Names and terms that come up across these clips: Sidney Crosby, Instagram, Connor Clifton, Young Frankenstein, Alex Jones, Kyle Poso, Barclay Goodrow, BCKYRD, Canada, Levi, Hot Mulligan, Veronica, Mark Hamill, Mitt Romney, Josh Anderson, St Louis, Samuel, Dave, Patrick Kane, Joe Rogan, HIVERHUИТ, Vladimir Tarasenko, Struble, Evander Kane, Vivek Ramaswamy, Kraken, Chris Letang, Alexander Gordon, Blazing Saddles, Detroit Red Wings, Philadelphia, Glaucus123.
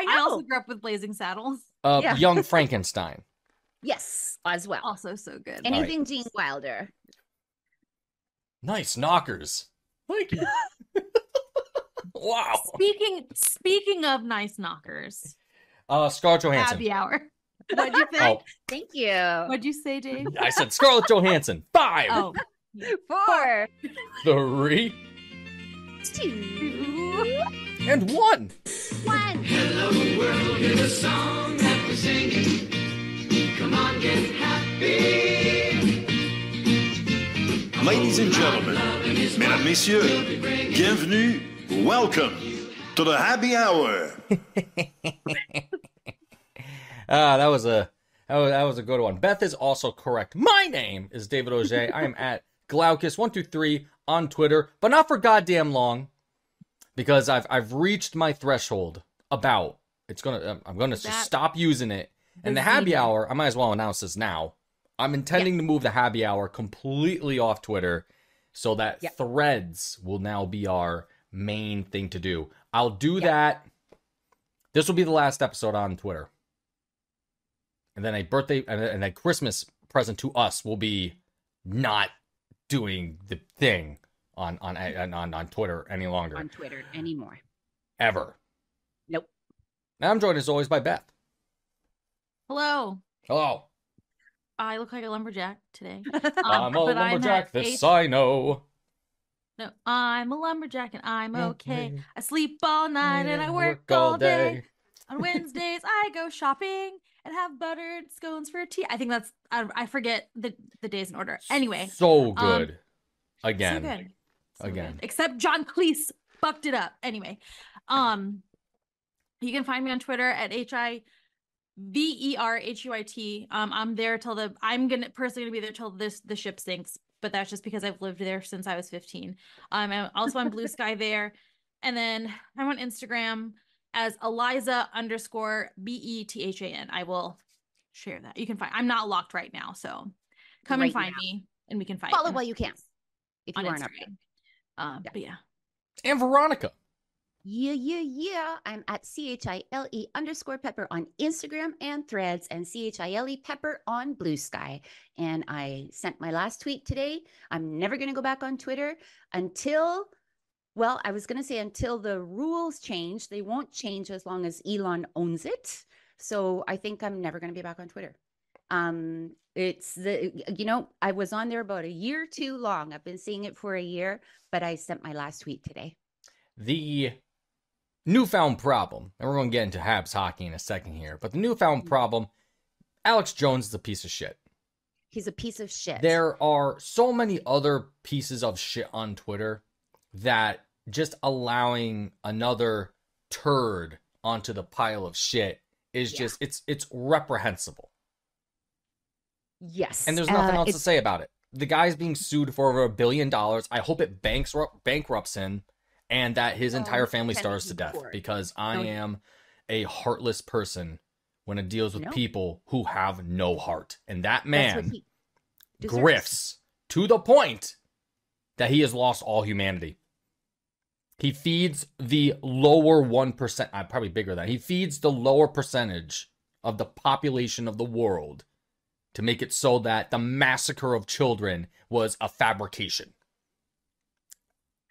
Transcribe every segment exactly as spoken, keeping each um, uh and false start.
I know. I also grew up with Blazing Saddles. Uh, yeah. Young Frankenstein. Yes, as well. Also so good. Anything right. Gene Wilder. Nice knockers. Thank you. Wow. Speaking speaking of nice knockers. Uh, Scarlett Johansson. Happy hour. What'd you think? Oh. Thank you. What'd you say, Dave? I said Scarlett Johansson. Five. Oh. Four. Three. Two. And one. One. Hello world is a song that we're singing. Come on, get happy. Ladies and gentlemen, mesdames, messieurs, bienvenue, welcome to the happy hour. Ah, that was a that was a good one. Beth is also correct. My name is David Auger. I am at Glaucus one two three on Twitter, but not for goddamn long, because I've I've reached my threshold. About it's gonna I'm gonna that, stop using it. And the happy hour, I might as well announce this now. I'm intending yep. to move the happy hour completely off Twitter, so that yep. threads will now be our main thing to do. I'll do yep. that. This will be the last episode on Twitter. And then a birthday and a Christmas present to us will be not doing the thing on on on, on Twitter any longer. On Twitter anymore. Ever. Nope. Now I'm joined as always by Beth. Hello. Hello. I look like a lumberjack today. Um, I'm a lumberjack, I'm this I know. No, I'm a lumberjack and I'm okay. Mm-hmm. I sleep all night yeah, and I work, work all day. day. On Wednesdays, I go shopping and have buttered scones for tea. I think that's, I, I forget the, the days in order. Anyway. So good. Um, Again. So good. So Again. Good. Except John Cleese bucked it up. Anyway. Um, you can find me on Twitter at H I V E R H U I T. Um, I'm there till the, I'm going to personally gonna be there till this the ship sinks. But that's just because I've lived there since I was fifteen. Um, I'm also on Blue Sky there. And then I'm on Instagram as Eliza underscore B E T H A N. I will share that. You can find, I'm not locked right now. So come right and find now. me and we can find Follow while you can. If you aren't already. Um, yeah. But yeah. And Veronica. Yeah, yeah, yeah. I'm at C H I L E underscore Pepper on Instagram and Threads, and C H I L E Pepper on Blue Sky. And I sent my last tweet today. I'm never going to go back on Twitter until, well, I was going to say until the rules change. They won't change as long as Elon owns it. So I think I'm never going to be back on Twitter. Um, it's the, you know, I was on there about a year too long. I've been seeing it for a year, but I sent my last tweet today. The newfound problem, and we're going to get into Habs hockey in a second here, but the newfound problem, Alex Jones is a piece of shit. He's a piece of shit. There are so many other pieces of shit on Twitter that just allowing another turd onto the pile of shit is yeah. just, it's it's reprehensible. Yes. And there's nothing uh, else to say about it. The guy's being sued for over a billion dollars. I hope it banks bankrupts him. And that his entire family starves to death, because I am a heartless person when it deals with no. people who have no heart. And that man grifts to the point that he has lost all humanity. He feeds the lower one percent. I'm probably bigger than that. He feeds the lower percentage of the population of the world to make it so that the massacre of children was a fabrication.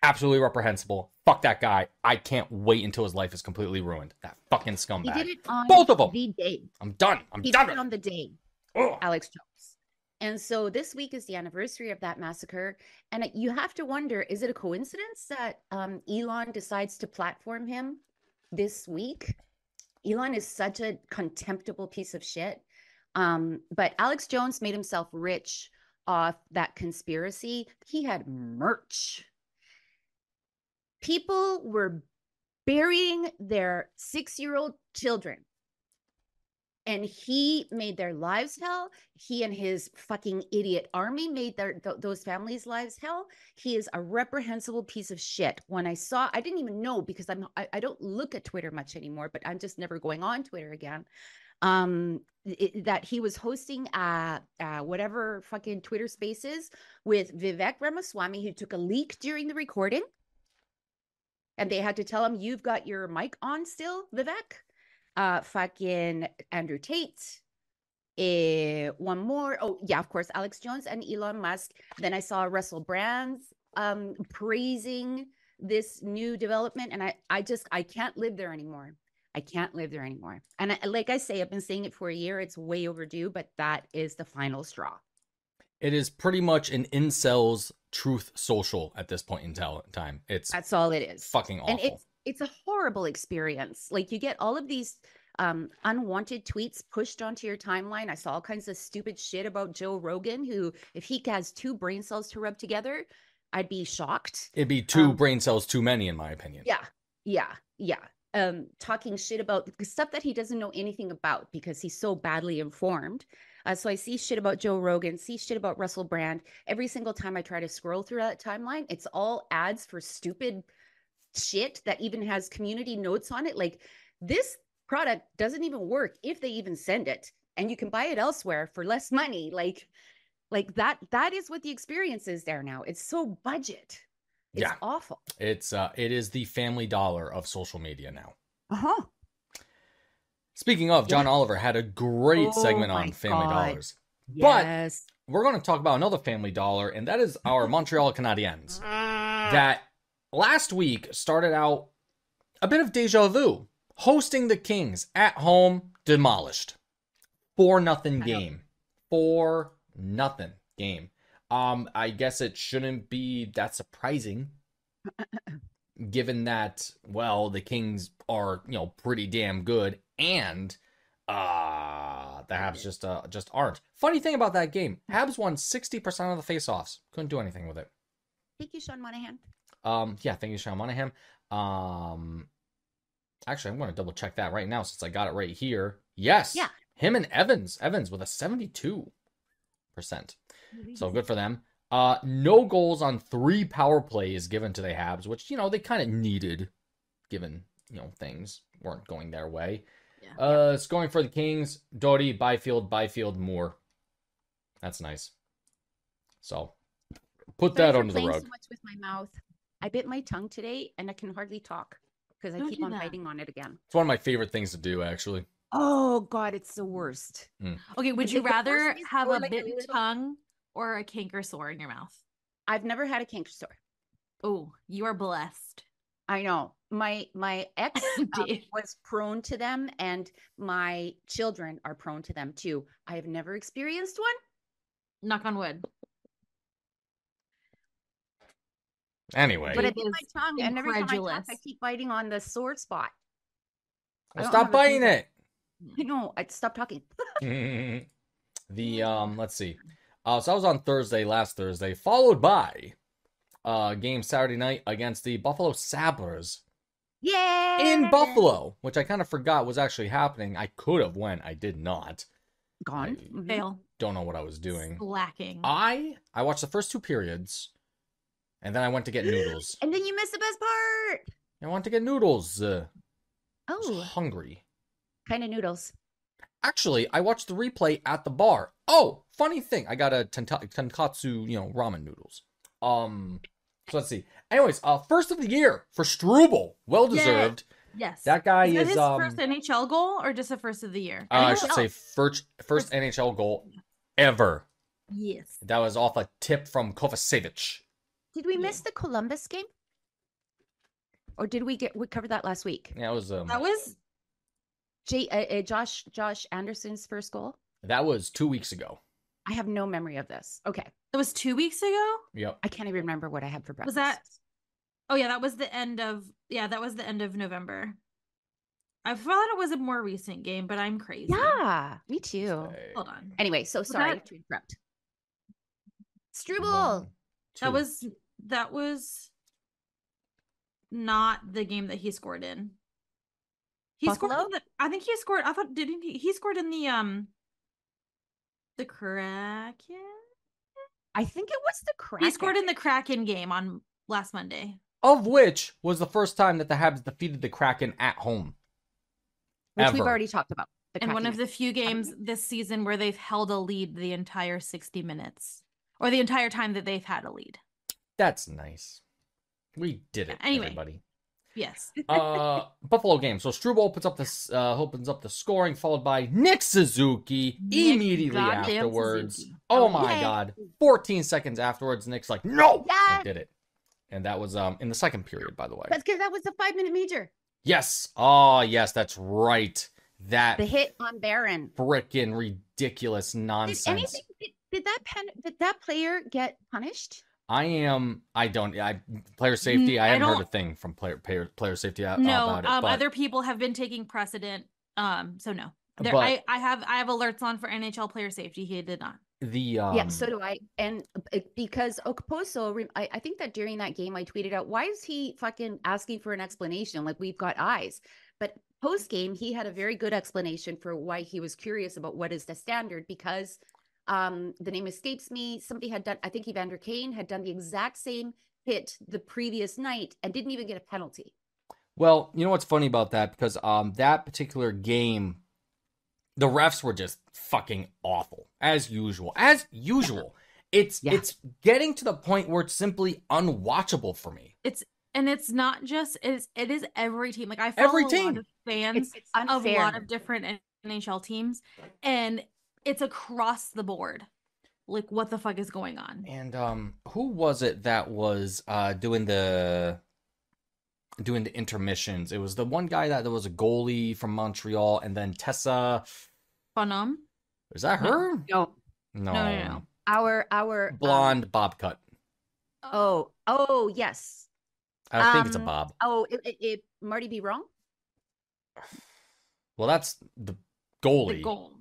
Absolutely reprehensible. Fuck that guy. I can't wait until his life is completely ruined. That fucking scumbag. He did it on both of them. The day. I'm done. I'm he done. He did it on the day. Ugh. Alex Jones. And so this week is the anniversary of that massacre. And you have to wonder, is it a coincidence that um, Elon decides to platform him this week? Elon is such a contemptible piece of shit. Um, but Alex Jones made himself rich off that conspiracy. He had merch. People were burying their six-year-old children, and he made their lives hell. He and his fucking idiot army made their th those families' lives hell. He is a reprehensible piece of shit. When I saw, I didn't even know, because I'm I, I don't look at Twitter much anymore, but I'm just never going on Twitter again. Um, it, that he was hosting uh, uh, whatever fucking Twitter Spaces with Vivek Ramaswamy, who took a leak during the recording. And they had to tell him, you've got your mic on still, Vivek. Uh, fucking Andrew Tate. Uh, one more. Oh, yeah, of course, Alex Jones and Elon Musk. Then I saw Russell Brand's um, praising this new development. And I, I just, I can't live there anymore. I can't live there anymore. And I, like I say, I've been saying it for a year. It's way overdue, but that is the final straw. It is pretty much an incel's truth social at this point in time. It's That's all it is. Fucking awful. And it's, it's a horrible experience. Like, you get all of these um, unwanted tweets pushed onto your timeline. I saw all kinds of stupid shit about Joe Rogan, who, if he has two brain cells to rub together, I'd be shocked. It'd be two um, brain cells too many, in my opinion. Yeah, yeah, yeah. Um, talking shit about stuff that he doesn't know anything about because he's so badly informed. Uh, so I see shit about Joe Rogan, see shit about Russell Brand. Every single time I try to scroll through that timeline, it's all ads for stupid shit that even has community notes on it. Like, this product doesn't even work if they even send it, and you can buy it elsewhere for less money. Like, like that, that is what the experience is there now. It's so budget. It's yeah. awful. It's, uh, it is the family dollar of social media now. Uh-huh. Speaking of, John yeah. Oliver had a great oh segment on Family God. Dollars. Yes. But we're going to talk about another Family Dollar, and that is our Montreal Canadiens. That last week started out a bit of deja vu. Hosting the Kings at home, demolished. four nothing game. four nothing game. Um, I guess it shouldn't be that surprising. Given that, well, the Kings are, you know, pretty damn good, and uh, the Habs just uh, just aren't. Funny thing about that game, Habs won sixty percent of the faceoffs. Couldn't do anything with it. Thank you, Sean Monahan. Um, yeah, thank you, Sean Monahan. Um, actually, I'm going to double check that right now since I got it right here. Yes. Yeah. Him and Evans. Evans with a seventy-two percent. So good for them. Uh, no goals on three power plays given to the Habs, which, you know, they kind of needed given, you know, things weren't going their way. Yeah. Uh, scoring for the Kings, Doughty, Byfield, Byfield, Moore. That's nice. So put that under the rug. So much with my mouth. I bit my tongue today and I can hardly talk because I Don't keep on that. biting on it again. It's one of my favorite things to do, actually. Oh God, it's the worst. Mm. Okay. Would you rather have a like bitten little... tongue or a canker sore in your mouth? I've never had a canker sore. Oh, you are blessed. I know. My my ex um, was prone to them, and my children are prone to them too. I have never experienced one. Knock on wood. Anyway, but I bit my tongue, and every time I talk, I keep biting on the sore spot. Well, stop biting it. I know. I stop talking. the um, let's see. Uh, so I was on Thursday, last Thursday, followed by uh game Saturday night against the Buffalo Sabres. Yeah. In Buffalo, which I kind of forgot was actually happening. I could have went. I did not. Gone. I Fail. Don't know what I was doing. Slacking. I I watched the first two periods, and then I went to get noodles. And then you missed the best part. I went to get noodles. Uh, oh. I was hungry. Kind of noodles. Actually, I watched the replay at the bar. Oh, funny thing. I got a tonkatsu, you know, ramen noodles. Um, so let's see. Anyways, uh, first of the year for Struble. Well-deserved. Yeah. Yes. That guy is... That is his um, first N H L goal or just a first of the year? Uh, I should say first, first, first N H L goal ever. Yes. That was off a tip from Kovacevic. Did we yeah. miss the Columbus game? Or did we get... We covered that last week. Yeah, it was... Um, that was... J, uh, uh, Josh Josh Anderson's first goal? That was two weeks ago. I have no memory of this. Okay. That was two weeks ago? Yep. I can't even remember what I had for breakfast. Was that? Oh, yeah. That was the end of, yeah, that was the end of November. I thought it was a more recent game, but I'm crazy. Yeah, me too. Say. Hold on. Anyway, so was sorry that... to interrupt. Struble. One, that was, that was not the game that he scored in. He Buffalo? scored. The, I think he scored. I thought didn't he? He scored in the um, the Kraken. I think it was the Kraken. He scored in the Kraken game on last Monday. Of which was the first time that the Habs defeated the Kraken at home. Which Ever. we've already talked about. And one of the few games this season where they've held a lead the entire sixty minutes, or the entire time that they've had a lead. That's nice. We did it, yeah, anyway. everybody. Yes. uh, Buffalo game. So Struble opens up the uh, opens up the scoring, followed by Nick Suzuki Nick immediately afterwards. Suzuki. Oh, oh my yay. God! fourteen seconds afterwards, Nick's like, "No, yes! I did it," and that was um in the second period, by the way. That's because that was the five minute major. Yes. Oh yes, that's right. That the hit on Barron. Frickin' ridiculous nonsense. Did, anything, did, did that pen, did that player get punished? I am. I don't. I player safety. I, I haven't heard a thing from player player, player safety. No, about it, um, but, other people have been taking precedent. Um, so no, there, but, I, I have I have alerts on for N H L player safety. He did not. The um, yeah, so do I. And because Okposo, I, I think that during that game, I tweeted out, "Why is he fucking asking for an explanation? Like we've got eyes." But post game, he had a very good explanation for why he was curious about what is the standard because. Um, the name escapes me. Somebody had done, I think Evander Kane had done the exact same hit the previous night and didn't even get a penalty. Well, you know what's funny about that? Because um, that particular game, the refs were just fucking awful, as usual. As usual. It's yeah. it's getting to the point where it's simply unwatchable for me. It's And it's not just, it's, it is every team. Like I follow every team. a lot of fans it's, it's of a lot of different N H L teams. And it's across the board. Like, what the fuck is going on? And um, who was it that was uh, doing the doing the intermissions? It was the one guy that there was a goalie from Montreal, and then Tessa. Bonhomme? Is that her? No. No. No, no, no. Our, our. Blonde um, bob cut. Oh. Oh, yes. I um, think it's a bob. Oh, it, it, it Marty B. Wrong? Well, that's the goalie. The goal.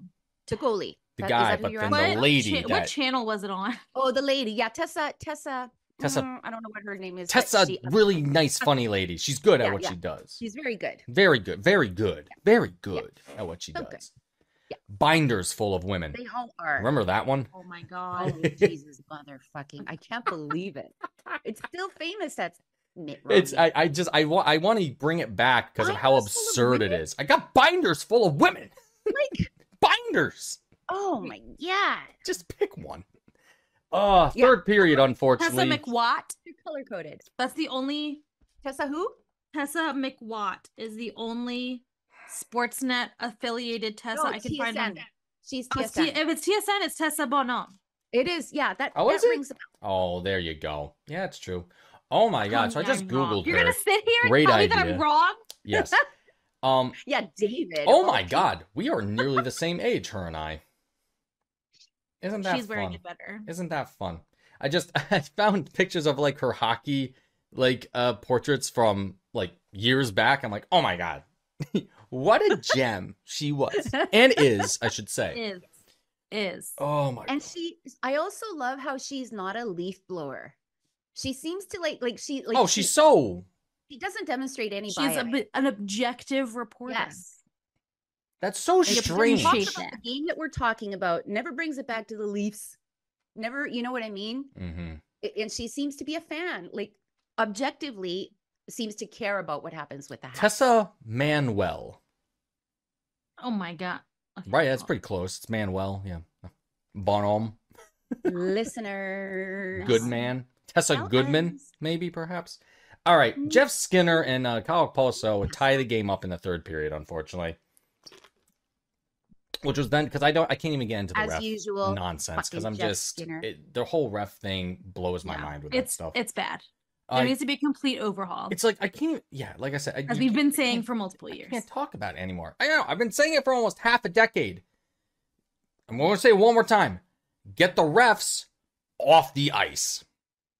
To goalie. The that, guy, but then on? the lady. What, cha that... what channel was it on? Oh, the lady. Yeah, Tessa. Tessa. Tessa. Mm, I don't know what her name is. Tessa, she, really nice, funny lady. She's good yeah, at what yeah. she does. She's very good. Very good. Very good. Yeah. Very good yeah. at what she so does. Yeah. Binders full of women. They all are. Remember that one? Oh, my God. Holy Jesus, motherfucking. I can't believe it. It's still famous. That's Mitt Romney. It's, I, I just, I, wa I want to bring it back because of how absurd of it is. I got binders full of women. Like. Binders. Oh my god! Just pick one. Uh third yeah. period, unfortunately. Tessa McWatt, color coded. That's the only Tessa who? Tessa McWatt is the only Sportsnet affiliated Tessa no, I can T S N. Find. On... She's T S N. Oh, it's if it's T S N, it's Tessa Bonhomme. It is. Yeah, that. Oh, that is rings it? Oh, there you go. Yeah, it's true. Oh my god! Oh, so yeah, I just I'm googled wrong. her. You're gonna sit here and Great tell idea. me that I'm wrong? Yes. Um, yeah, David. Oh, my okay. God. We are nearly the same age, her and I. Isn't that She's fun? wearing it better. Isn't that fun? I just I found pictures of, like, her hockey, like, uh, portraits from, like, years back. I'm like, oh, my God. What a gem she was. And is, I should say. Is. Is. Oh, my and God. And she, I also love how she's not a leaf blower. She seems to, like, like she. Like, oh, she's she, so. He doesn't demonstrate any bias. She's a, an objective reporter. Yes. That's so strange. The game that we're talking about never brings it back to the Leafs. Never, you know what I mean? Mm-hmm. And she seems to be a fan. Like, objectively, seems to care about what happens with the house. Tessa Manuel. Oh, my God. Okay, right, that's pretty close. It's Manuel, yeah. Bonhomme. Listeners. Goodman. Tessa L Goodman, maybe, perhaps. All right, Jeff Skinner and uh, Kyle Poso would tie the game up in the third period, unfortunately, which was then because I don't, I can't even get into the As ref usual, nonsense because I'm Jeff just it, the whole ref thing blows my yeah, mind with it's, that stuff. It's bad. There uh, needs to be a complete overhaul. It's like I can't. Yeah, like I said, I, as we've been saying for multiple years, I can't talk about it anymore. I know I've been saying it for almost half a decade. I'm going to say it one more time: get the refs off the ice.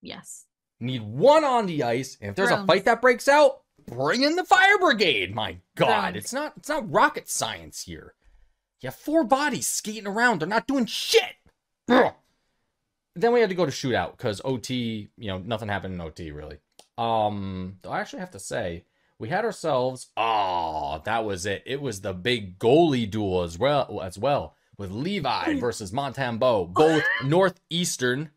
Yes. Need one on the ice, and if there's Thrones. a fight that breaks out, bring in the fire brigade. My God, Thrones. it's not it's not rocket science here. You have four bodies skating around; they're not doing shit. Ugh. Then we had to go to shootout because O T, you know, nothing happened in O T really. Um, I actually have to say we had ourselves. Oh, that was it. It was the big goalie duel as well as well with Levi versus Montembeault, both Northeastern.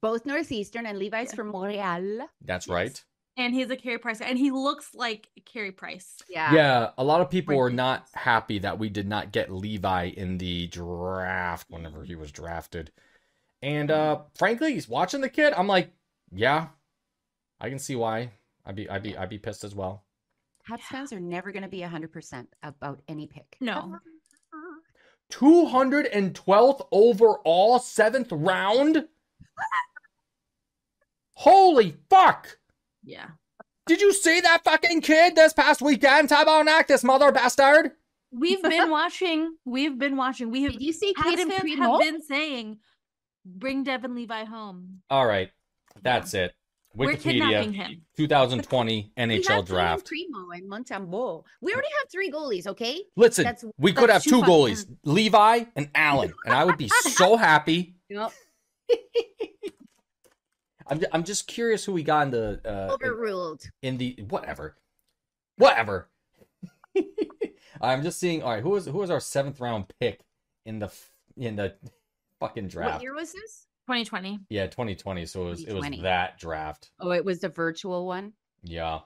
Both Northeastern and Levi's yeah. from Montreal. That's yes. right. And he's a Carey Price. And he looks like Carey Price. Yeah. Yeah. A lot of people were not happy that we did not get Levi in the draft whenever he was drafted. And uh, frankly, he's watching the kid. I'm like, yeah, I can see why. I'd be, I'd be, I'd be pissed as well. Habs fans are never going to be one hundred percent about any pick. No. two hundred twelfth overall, seventh round? Holy fuck! Yeah. Did you see that fucking kid this past weekend? Tabarnak, this mother bastard? We've been watching. We've been watching. We have, Did you see Kaiden Guhle have been saying, bring Devin Levi home. All right. That's yeah. it. Wikipedia, two thousand twenty N H L draft. Primo and Montembeault. We already have three goalies, okay? Listen, that's, we that's could have two goalies, fun. Levi and Allen, and I would be so happy. Yep. I'm, I'm just curious who we got in the uh, overruled in the whatever, whatever. I'm just seeing. All right, who was who was our seventh round pick in the in the fucking draft? What year was this? twenty twenty. Yeah, twenty twenty. So it was it was that draft. Oh, it was the virtual one. Yeah.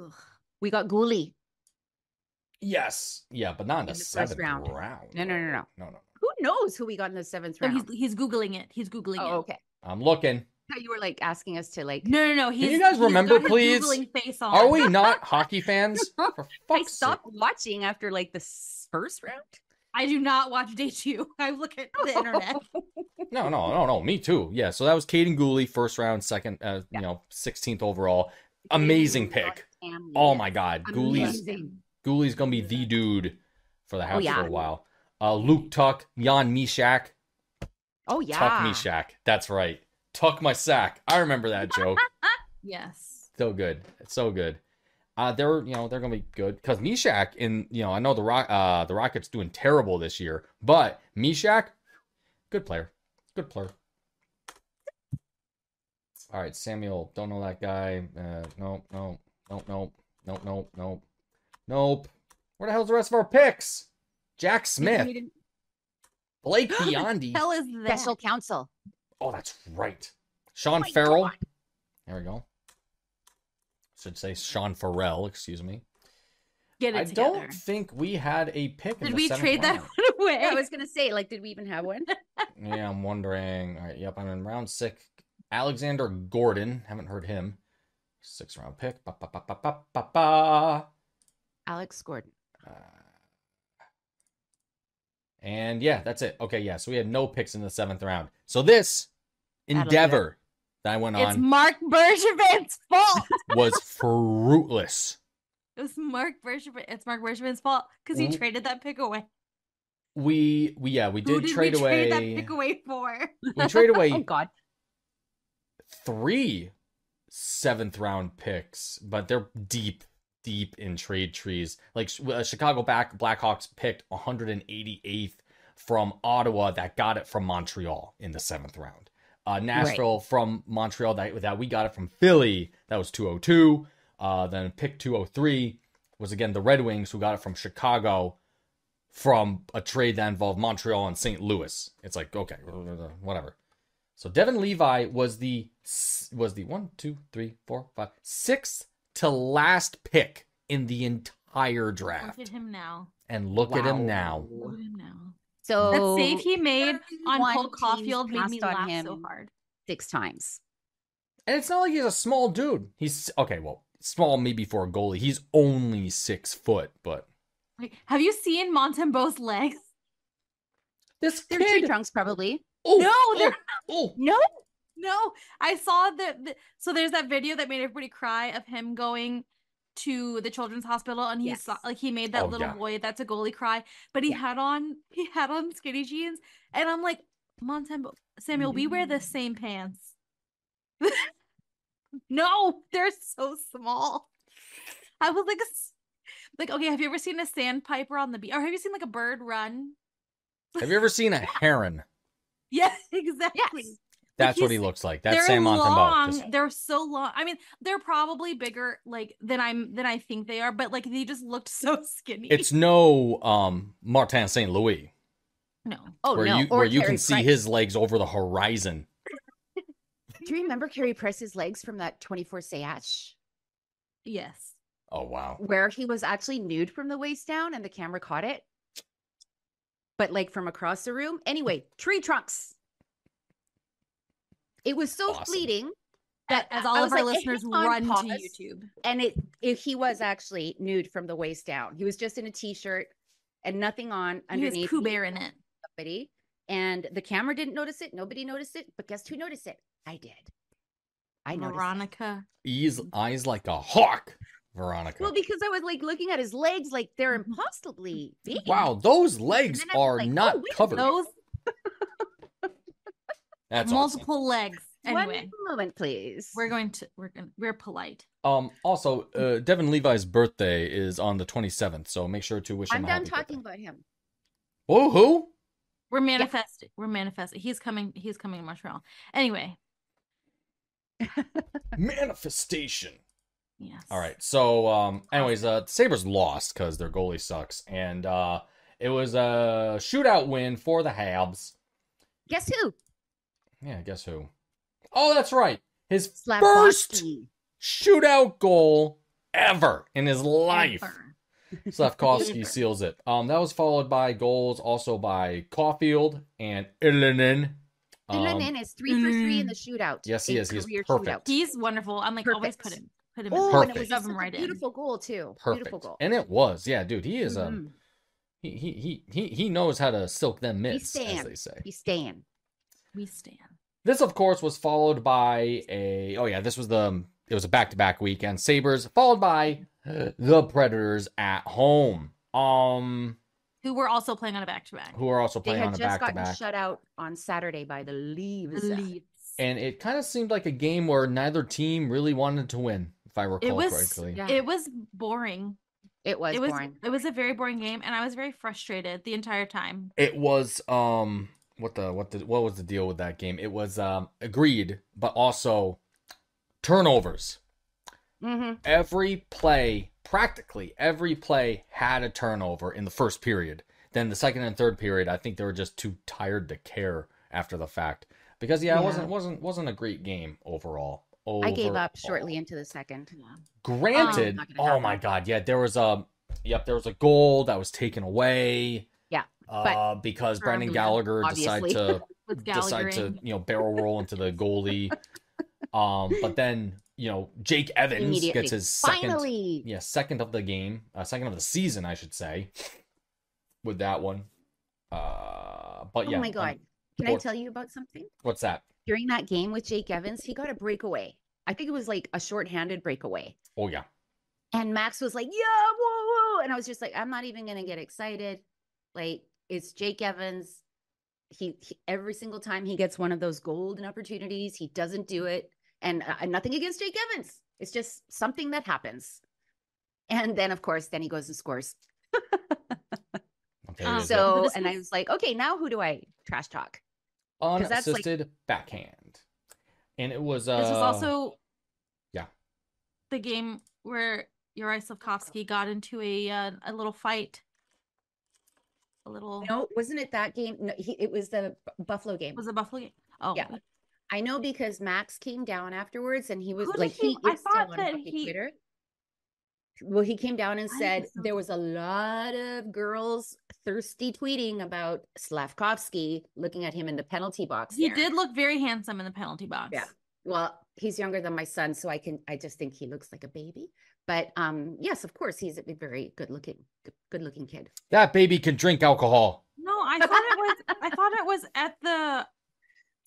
Ugh. We got Guhle. Yes. Yeah, but not in the, in the seventh round. round. No, no, no, no, no, no. Who knows who we got in the seventh round? No, he's, he's googling it. He's googling oh, it. Okay. I'm looking. How you were like asking us to like. No, no, no. He's, Can you guys remember, please? Face on. Are we not hockey fans? For fuck's I stopped sake. watching after like the first round. I do not watch day two. I look at the internet. No, no, no, no. Me too. Yeah. So that was Kaiden Guhle, first round, second, uh, yeah. you know, sixteenth overall. Amazing pick. Oh my God. Goule's, Goule's going to be the dude for the Habs oh, yeah. for a while. Uh, Luke Tuck, Jan Meshack. Oh, yeah. Tuck Meshack. That's right. Tuck my sack. I remember that joke. Yes. So good. It's so good. Uh, they're, you know, they're going to be good because Meshack in, you know, I know the Rock, uh, the Rockets doing terrible this year, but Meshack, good player, good player. All right. Samuel, don't know that guy. Uh, no, no, no, no, no, no, no, nope. Where the hell's the rest of our picks? Jack Smith, Blake Biondi. Hell is that? Special counsel. Oh, that's right. Sean oh Farrell. God. There we go. Should say Sean Farrell, excuse me. Get it I together. don't think we had a pick. Did in the we trade round. that one away? I was gonna say, like, did we even have one? Yeah, I'm wondering. All right, yep, I'm in round six. Alexander Gordon, haven't heard him. Six round pick. Ba, ba, ba, ba, ba, ba, ba. Alex Gordon. Uh, and yeah, that's it. Okay, yeah. So we had no picks in the seventh round. So this endeavor. That I went it's on. It's Mark Bergevin's fault. Was fruitless. It was Mark Bergevin. It's Mark Bergevin's fault because he mm. traded that pick away. We we yeah we did, Who did trade we away. Trade that pick away for. We traded away. Oh God. Three seventh round picks, but they're deep deep in trade trees. Like uh, Chicago back Blackhawks picked one hundred eighty-eighth from Ottawa that got it from Montreal in the seventh round. Uh, Nashville right. from Montreal that, that we got it from Philly. That was two oh two. Uh, then pick two oh three was again the Red Wings who got it from Chicago from a trade that involved Montreal and Saint Louis. It's like, okay, whatever. So Devin Levi was the was the one, two, three, four, five, sixth to last pick in the entire draft. Look at him now. And look wow. at him now. Look at him now. So that save he made on Cole Caufield made me laugh him so hard. Six times. And it's not like he's a small dude. He's okay, well, small maybe for a goalie. He's only six foot, but have you seen Montembeault's legs? This they're tree trunks, probably. Oh, no, oh, they're oh. no, no. I saw that the, so there's that video that made everybody cry of him going to the children's hospital, and he yes. saw, like he made that oh, little yeah. boy that's a goalie cry, but he yeah. had on he had on skinny jeans, and I'm like, Montembeault, Samuel, mm. we wear the same pants. No, they're so small. I was like, like okay, have you ever seen a sandpiper on the beach, or have you seen like a bird run? Have you ever seen a heron? Yes, exactly. Yes. That's like what he looks like. That's Sam Montembeault. Just... They're so long. I mean, they're probably bigger like than I'm than I think they are, but like they just looked so skinny. It's no um Martin Saint Louis. No. Oh where no. You, where you Carey can Price. see his legs over the horizon. Do you remember Carey Price's legs from that twenty-four Sayash? Yes. Oh wow. Where he was actually nude from the waist down, and the camera caught it, but like from across the room. Anyway, tree trunks. It was so awesome. fleeting that as all of our like, listeners run pause. to YouTube. And it, it, he was actually nude from the waist down. He was just in a t-shirt and nothing on underneath. He was Pooh Bear in it. Somebody, and the camera didn't notice it. Nobody noticed it. But guess who noticed it? I did. I noticed Veronica. He's eyes like a hawk. Veronica. Well, because I was like looking at his legs, like they're impossibly big. Wow, those legs are like, not oh, covered. Those... That's multiple awesome. legs. Anyway, one moment, please. We're going to we're going we're polite. Um. Also, uh, Devin Levi's birthday is on the twenty-seventh, so make sure to wish him. I'm done talking birthday. about him. Oh, who? We're manifesting. Yeah. We're manifesting. He's coming. He's coming to Montreal. Anyway. Manifestation. Yes. All right. So, um, anyways, uh, the Sabres lost because their goalie sucks, and uh, it was a shootout win for the Habs. Guess who? Yeah, guess who? Oh, that's right. His first shootout goal ever in his life. Slafkovsky seals it. Um, that was followed by goals also by Caufield and Ylönen. Um, Ylönen is three for three in the shootout. Yes, he is. He's perfect. Shootout. He's wonderful. I'm like perfect. always put him. Put him oh, in and it was just him right a beautiful in. goal too. Perfect. Beautiful goal. And it was, yeah, dude. He is um, mm-hmm. he he he he knows how to silk them mitts, as they say. He's staying. We stand. This, of course, was followed by a oh yeah, this was the it was a back to back weekend. Sabres followed by the Predators at home. Um, who were also playing on a back to back. Who were also playing on a back to back. They had just gotten shut out on Saturday by the Leafs. The Leafs. And it kind of seemed like a game where neither team really wanted to win. If I recall it was, correctly. Yeah. It was boring. It was, it was boring. It was a very boring game, and I was very frustrated the entire time. It was um what the what the what was the deal with that game? It was um agreed, but also turnovers. Mm-hmm. Every play, practically every play had a turnover in the first period. Then the second and third period, I think they were just too tired to care after the fact. Because yeah, yeah. it wasn't wasn't wasn't a great game overall. Over. I gave up shortly oh. into the second. Yeah. Granted, oh, oh my god, yeah, there was a, yep, there was a goal that was taken away. Yeah, uh, because Brendan Gallagher decided to decide to you know barrel roll into the goalie. Um, but then you know Jake Evans gets his second, Finally. yeah, second of the game, uh, second of the season, I should say, with that one. Uh, but oh yeah, oh my god, um, can or, I tell you about something? What's that? During that game with Jake Evans, he got a breakaway. I think it was like a shorthanded breakaway. Oh, yeah. And Max was like, yeah, whoa, whoa. And I was just like, I'm not even going to get excited. Like, it's Jake Evans. He, he every single time he gets one of those golden opportunities, he doesn't do it. And uh, nothing against Jake Evans. It's just something that happens. And then, of course, then he goes and scores. okay, um, so, and I was like, okay, now who do I trash talk? Unassisted like, backhand, and it was. Uh, this was also, yeah, the game where Yuri Slafkovsky got into a uh, a little fight. A little. No, wasn't it that game? No, he, it was the Buffalo game. It was the Buffalo game? Oh, yeah. I know because Max came down afterwards, and he was Who like, he. he I thought that he. Twitter. Well, he came down and said so. there was a lot of girls thirsty tweeting about Slafkovsky, looking at him in the penalty box. He there. did look very handsome in the penalty box. Yeah. Well, he's younger than my son, so I can I just think he looks like a baby. But um, yes, of course, he's a very good looking, good looking kid. That baby can drink alcohol. No, I thought it was. I thought it was at the.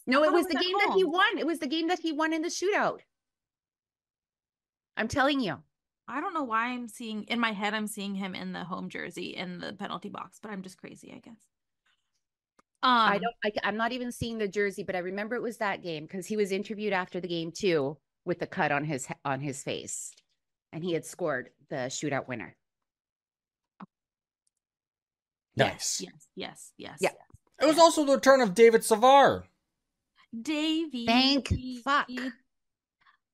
No, it was, it was the game home. that he won. It was the game that he won in the shootout. I'm telling you. I don't know why I'm seeing in my head. I'm seeing him in the home jersey in the penalty box, but I'm just crazy, I guess. Um, I don't. I, I'm not even seeing the jersey, but I remember it was that game because he was interviewed after the game too with the cut on his on his face, and he had scored the shootout winner. Nice. Yes. Yes. Yes. yes, yeah. yes. It was also the return of David Savard. Davey. Thank fuck.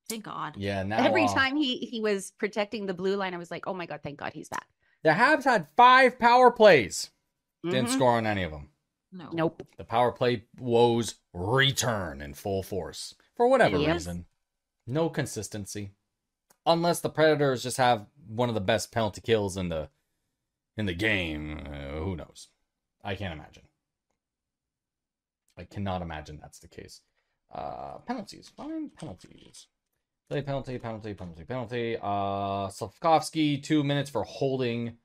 Thank God. Yeah. Now, Every uh, time he he was protecting the blue line, I was like, oh my God, thank God he's back. The Habs had five power plays. Mm-hmm. Didn't score on any of them. No. Nope. The power play woes return in full force for whatever yes. reason. No consistency. Unless the Predators just have one of the best penalty kills in the in the game. Uh, who knows? I can't imagine. I cannot imagine that's the case. Uh, penalties, fine penalties. Play penalty, penalty, penalty, penalty. Uh, Slafkovsky, two minutes for holding.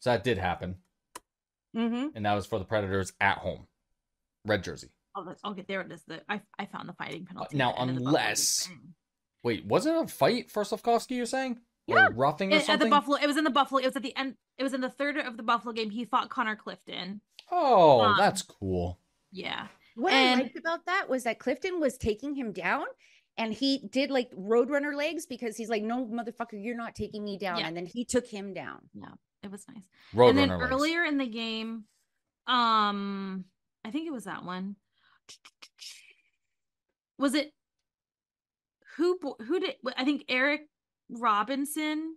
So that did happen. Mm-hmm. And that was for the Predators at home. Red jersey. Oh, that's, okay, there it is. The, I, I found the fighting penalty. Uh, now, unless... Wait, was it a fight for Slafkovsky, you're saying? Yeah. Or roughing or it, something? At the Buffalo, it was in the Buffalo. It was at the end. It was in the third of the Buffalo game. He fought Connor Clifton. Oh, um, that's cool. Yeah. What and, I liked about that was that Clifton was taking him down, and he did like Roadrunner legs because he's like, no, motherfucker, you're not taking me down. Yeah. And then he took him down. Yeah, it was nice. Road and then legs. Earlier in the game, um, I think it was that one. Was it who who did I think Eric Robinson?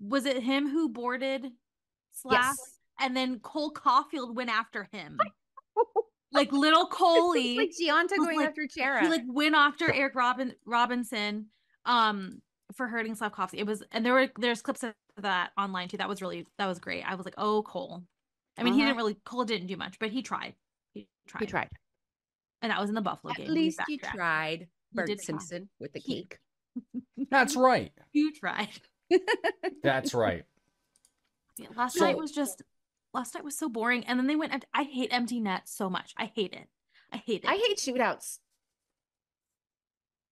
Was it him who boarded Slash? Yes. And then Cole Caufield went after him. Like little Coley, like Gianta going like, after Chara. He like went after Eric Robin Robinson um for hurting Slafkovsky. It was, and there were there's clips of that online too. That was really that was great. I was like, oh Cole. I mean, uh-huh. he didn't really Cole didn't do much, but he tried. He tried. He tried. And that was in the Buffalo At game. At least you tried. Bert did Simpson try. With the cake. That's right. You tried. That's right. Yeah, last so, night was just. Last night was so boring, and then they went. I hate empty net so much. I hate it. I hate it. I hate shootouts.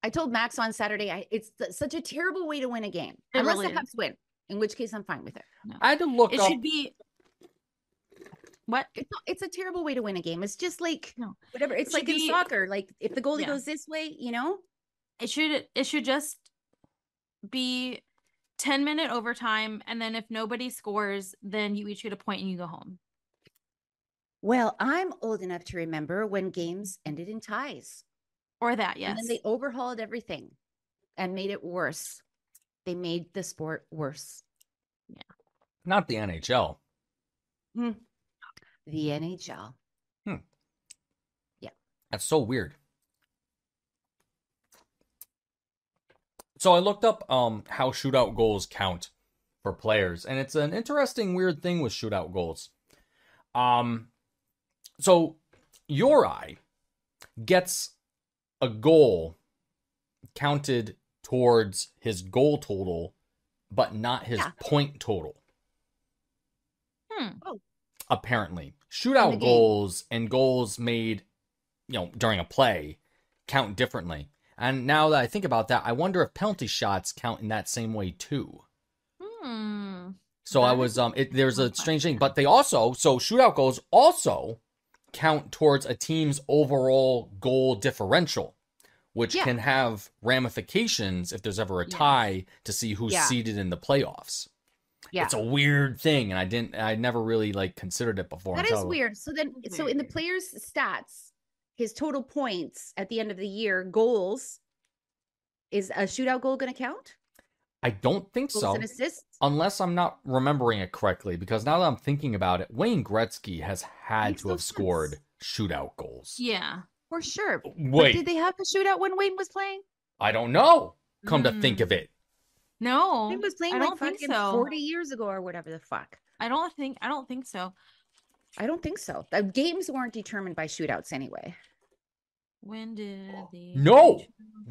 I told Max on Saturday, I, it's th- such a terrible way to win a game. It Unless really the Habs win, in which case I'm fine with it. No. I had to look. It up. Should be what? It's, it's a terrible way to win a game. It's just like no. whatever. It's it like be... in soccer. Like if the goalie yeah. goes this way, you know, it should it should just be. ten minute overtime, and then if nobody scores, then you each get a point and you go home. Well, I'm old enough to remember when games ended in ties. Or that, yes. And then they overhauled everything and made it worse. They made the sport worse. Yeah. Not the N H L. Hmm. The N H L. Hmm. Yeah. That's so weird. So I looked up um, how shootout goals count for players, and it's an interesting, weird thing with shootout goals. Um, so your eye gets a goal counted towards his goal total, but not his yeah. point total. Hmm. Oh. Apparently, shootout goals and goals made, you know, during a play count differently. And now that I think about that, I wonder if penalty shots count in that same way too. Hmm. So I was um, it, there's a strange thing, but they also so shootout goals also count towards a team's overall goal differential, which yeah. can have ramifications if there's ever a tie yeah. to see who's yeah. seeded in the playoffs. Yeah. It's a weird thing, and I didn't, I never really like considered it before. That is weird. So then, so in the players' stats. His total points at the end of the year, goals, is a shootout goal going to count? I don't think goals so. And assists? Unless I'm not remembering it correctly, because now that I'm thinking about it, Wayne Gretzky has had Makes to have sense. Scored shootout goals. Yeah, for sure. Wait. But did they have a shootout when Wayne was playing? I don't know. Come mm. to think of it. No. He was playing I like fucking so. forty years ago or whatever the fuck. I don't think, I don't think so. I don't think so. The games weren't determined by shootouts anyway. When did the No!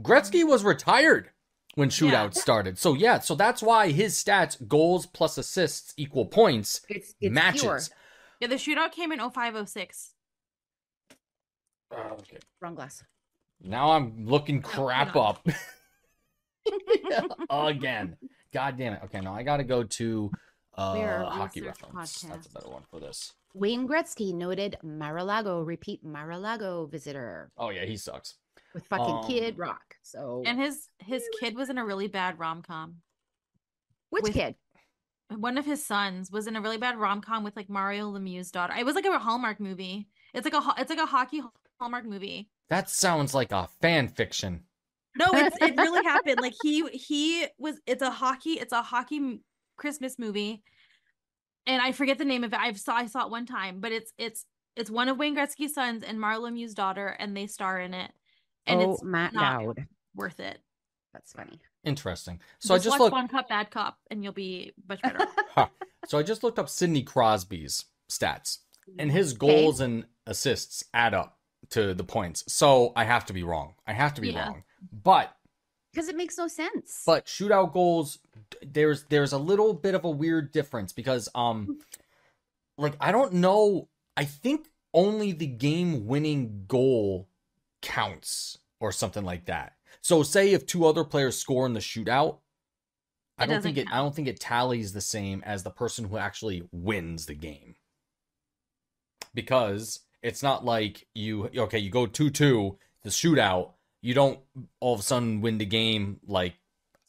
Gretzky was retired when shootouts yeah. started. So yeah, so that's why his stats, goals plus assists equal points, it's, it's matches. Pure. Yeah, the shootout came in oh five oh six. Uh, okay. Wrong glass. Now I'm looking crap no, up. Again. God damn it. Okay, now I gotta go to uh, hockey reference. Podcast. That's a better one for this. Wayne Gretzky, noted Mar-a-Lago, repeat Mar-a-Lago visitor. Oh, yeah, he sucks. With fucking um, Kid Rock. So And his his kid was in a really bad rom-com. Which with, kid? One of his sons was in a really bad rom-com with like Mario Lemieux's daughter. It was like a Hallmark movie. It's like a it's like a hockey Hallmark movie. That sounds like a fan fiction. No, it's, it really happened. Like he he was it's a hockey it's a hockey Christmas movie. And I forget the name of it. I saw I saw it one time, but it's it's it's one of Wayne Gretzky's sons and Mario Lemieux's daughter, and they star in it. And oh, it's Matt not Dowd. Worth it. That's funny. Interesting. So just I just looked one cup, bad cop, and you'll be much better. Huh. So I just looked up Sidney Crosby's stats, and his goals okay. and assists add up to the points. So I have to be wrong. I have to be yeah. wrong. But because it makes no sense. But shootout goals, there's there's a little bit of a weird difference because um like I don't know, I think only the game winning goal counts or something like that. So say if two other players score in the shootout, I don't think it count. I don't think it tallies the same as the person who actually wins the game. Because it's not like you okay, you go two two, the shootout, you don't all of a sudden win the game like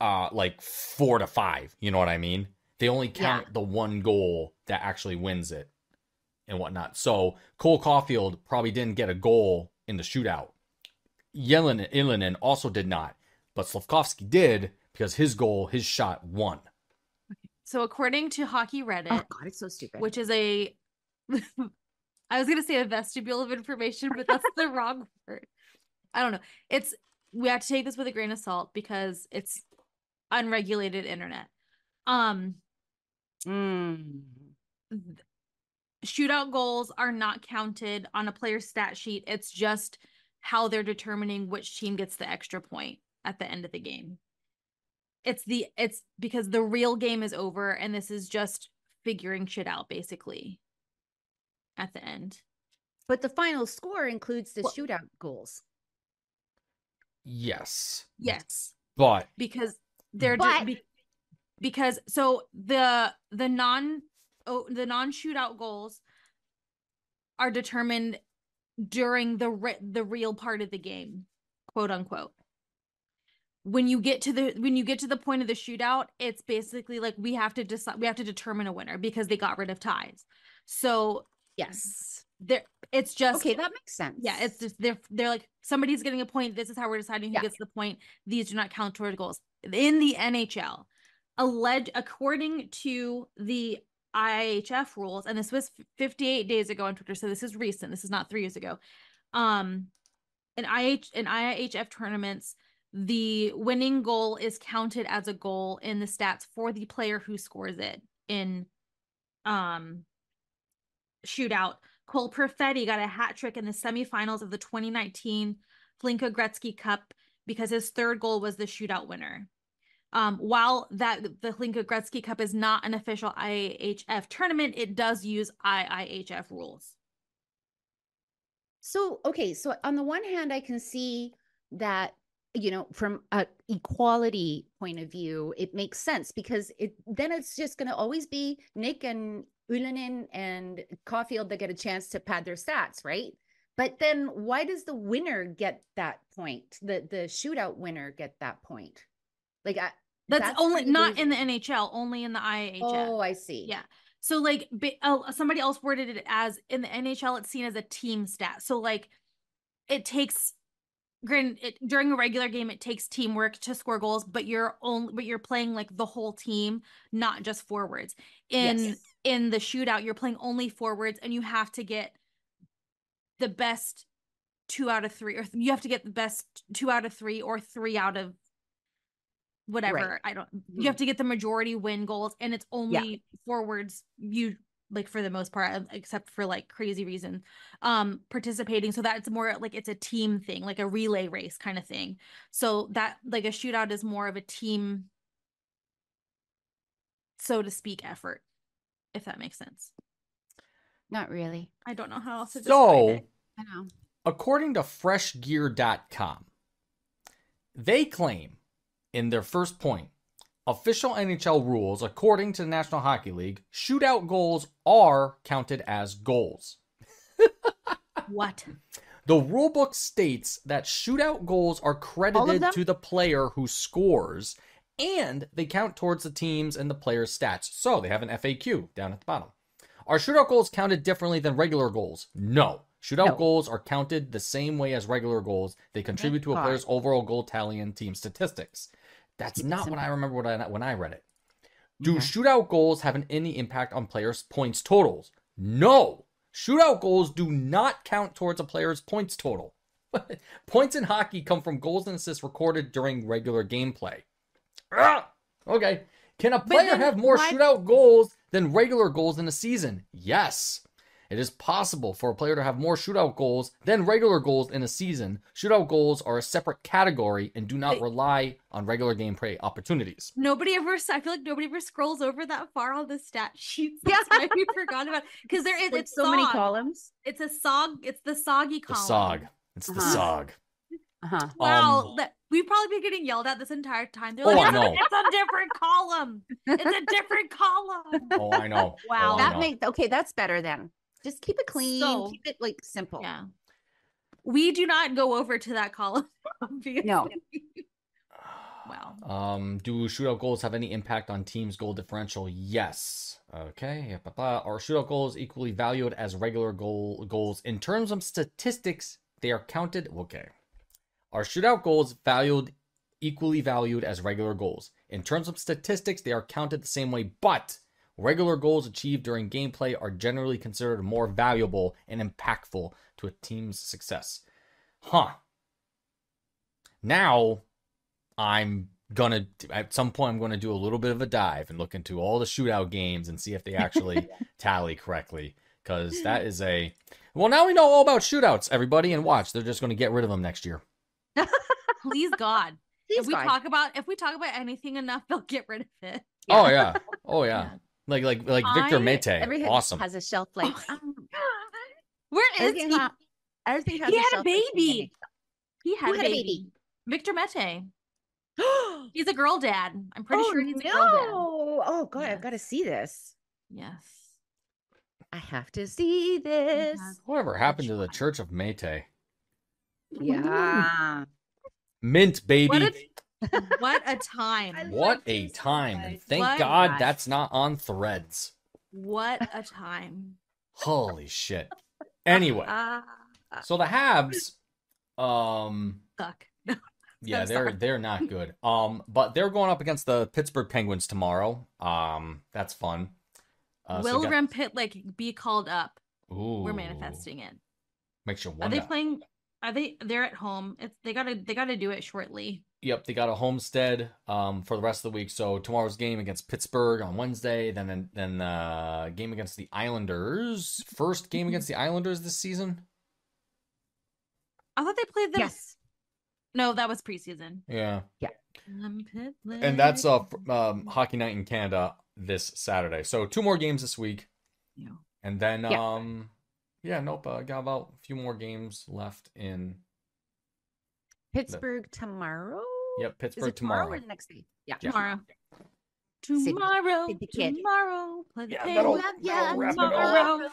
uh like four to five. You know what I mean? They only count yeah. the one goal that actually wins it and whatnot. So Cole Caufield probably didn't get a goal in the shootout. Ylönen also did not, but Slafkovsky did because his goal, his shot won. So according to Hockey Reddit, oh God, it's so stupid. Which is a I was going to say a vestibule of information, but that's the wrong word. I don't know. It's we have to take this with a grain of salt because it's unregulated internet. Um, mm. Shootout goals are not counted on a player's stat sheet. It's just how they're determining which team gets the extra point at the end of the game. It's the it's because the real game is over and this is just figuring shit out basically at the end. But the final score includes the well, shootout goals. Yes. Yes. But because they're but, de- be- because so the the non oh, the non shootout goals are determined during the re- the real part of the game, quote unquote. When you get to the when you get to the point of the shootout, it's basically like we have to decide we have to determine a winner because they got rid of ties. So yes, there it's just okay. That makes sense. Yeah, it's just they're they're like somebody's getting a point. This is how we're deciding who yeah. gets the point. These do not count toward goals in the N H L. Alleged according to the I H F rules, and this was fifty-eight days ago on Twitter. So this is recent. This is not three years ago. Um, in I H in I H F tournaments, the winning goal is counted as a goal in the stats for the player who scores it in um shootout. Cole Perfetti got a hat trick in the semifinals of the twenty nineteen Hlinka Gretzky Cup because his third goal was the shootout winner. Um, while that the Hlinka Gretzky Cup is not an official I H F tournament, it does use I I H F rules. So, okay, so on the one hand, I can see that, you know, from an equality point of view, it makes sense because it then it's just going to always be Nick and Ylönen and Caufield that get a chance to pad their stats, right? But then why does the winner get that point? The the shootout winner get that point? Like I, that's, that's only not in the N H L, only in the I H F. Oh, I see. Yeah. So like somebody else worded it as in the N H L, it's seen as a team stat. So like it takes, it, during a regular game, it takes teamwork to score goals, but you're only but you're playing like the whole team, not just forwards. In yes. in the shootout, you're playing only forwards, and you have to get the best two out of three, or you have to get the best two out of three or three out of whatever. Right. I don't. You have to get the majority win goals, and it's only yeah. forwards. You like for the most part, except for like crazy reasons, um, participating. So that's more like it's a team thing, like a relay race kind of thing. So that like a shootout is more of a team, so to speak, effort. If that makes sense. Not really. I don't know how else to describe so, it. I know. According to fresh gear dot com, they claim in their first point, official N H L rules, according to the National Hockey League, shootout goals are counted as goals. What? The rulebook states that shootout goals are credited to the player who scores, and they count towards the teams and the player's stats. So they have an F A Q down at the bottom. Are shootout goals counted differently than regular goals? No. Shootout no. goals are counted the same way as regular goals. They contribute Thank to a God. player's overall goal tally and team statistics. That's it's not what I remember when I, when I read it. Do okay. shootout goals have an, any impact on players' points totals? No. Shootout goals do not count towards a player's points total. Points in hockey come from goals and assists recorded during regular gameplay. Okay. Can a player have more why... shootout goals than regular goals in a season? Yes. It is possible for a player to have more shootout goals than regular goals in a season. Shootout goals are a separate category and do not rely on regular game play opportunities. Nobody ever, I feel like nobody ever scrolls over that far on the stat sheets. That's why we forgot about it. Because there is like it's so many columns. It's a S O G. It's the S O G-y column. The S O G. It's the S O G. Uh-huh. Wow, um, that, we've probably been getting yelled at this entire time. They're like, oh, it's, no. a, it's a different column. It's a different column. Oh, I know. Wow, oh, that makes okay. That's better then. Just keep it clean. So, keep it like simple. Yeah. We do not go over to that column. Obviously. No. Wow. Um, do shootout goals have any impact on teams' goal differential? Yes. Okay. Are shootout goals equally valued as regular goal goals in terms of statistics? They are counted. Okay. Are shootout goals valued equally valued as regular goals? In terms of statistics, they are counted the same way, but regular goals achieved during gameplay are generally considered more valuable and impactful to a team's success. Huh. Now, I'm gonna, at some point, I'm gonna do a little bit of a dive and look into all the shootout games and see if they actually tally correctly. Because that is a, well, now we know all about shootouts, everybody, and watch, they're just gonna get rid of them next year. Please God. Please if we God. talk about if we talk about anything enough, they'll get rid of it. Yeah. Oh yeah. Oh yeah. yeah. Like like like Victor I, Mete. Awesome. Has a shelf life. Oh, where is everything he? Ha everything has he, a had shelf a he had a baby. He had a baby. Victor Mete. He's a girl dad. I'm pretty oh, sure he's no. a girl dad. Oh God, yes. I've got to see this. Yes. I have to see this. Whatever happened to the Church of Mete? Yeah. Mint baby. What a, what a time. What a time. And thank what God gosh. that's not on Threads. What a time. Holy shit. Anyway. Uh, uh, so the Habs um suck. No, yeah, they're sorry. they're not good. Um but they're going up against the Pittsburgh Penguins tomorrow. Um that's fun. Uh, Will so Rempit like be called up? Ooh. We're manifesting it. Makes you wonder. Are they playing Are they? They're at home. It's, they gotta. They gotta do it shortly. Yep, they got a homestead um, for the rest of the week. So tomorrow's game against Pittsburgh on Wednesday. Then then uh, game against the Islanders. First game against the Islanders this season. I thought they played this. Yes. No, that was preseason. Yeah. Yeah. And that's uh, um, Hockey Night in Canada this Saturday. So two more games this week. Yeah. And then yeah. um. Yeah, nope. I uh, got about a few more games left in Pittsburgh the... tomorrow. Yep, Pittsburgh Is it tomorrow. tomorrow or the next day? Yeah, yeah. tomorrow. Tomorrow, Sydney. tomorrow. Play the yeah, that'll, that'll wrap tomorrow. It all up.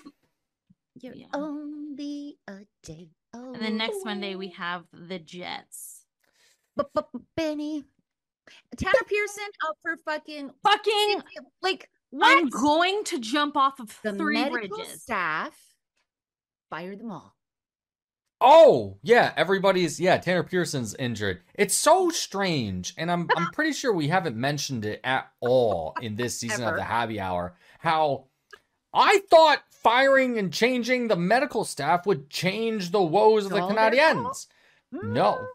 You're yeah. only a day old. And then next Monday we have the Jets. B-b-Benny, Tanner Pearson out for fucking fucking like what? I'm going to jump off of the three medical bridges. Staff. Fire them all. Oh yeah, everybody's yeah. Tanner Pearson's injured. It's so strange, and I'm I'm pretty sure we haven't mentioned it at all in this season Ever. of the Happy Hour. How I thought firing and changing the medical staff would change the woes of the Canadiens. No,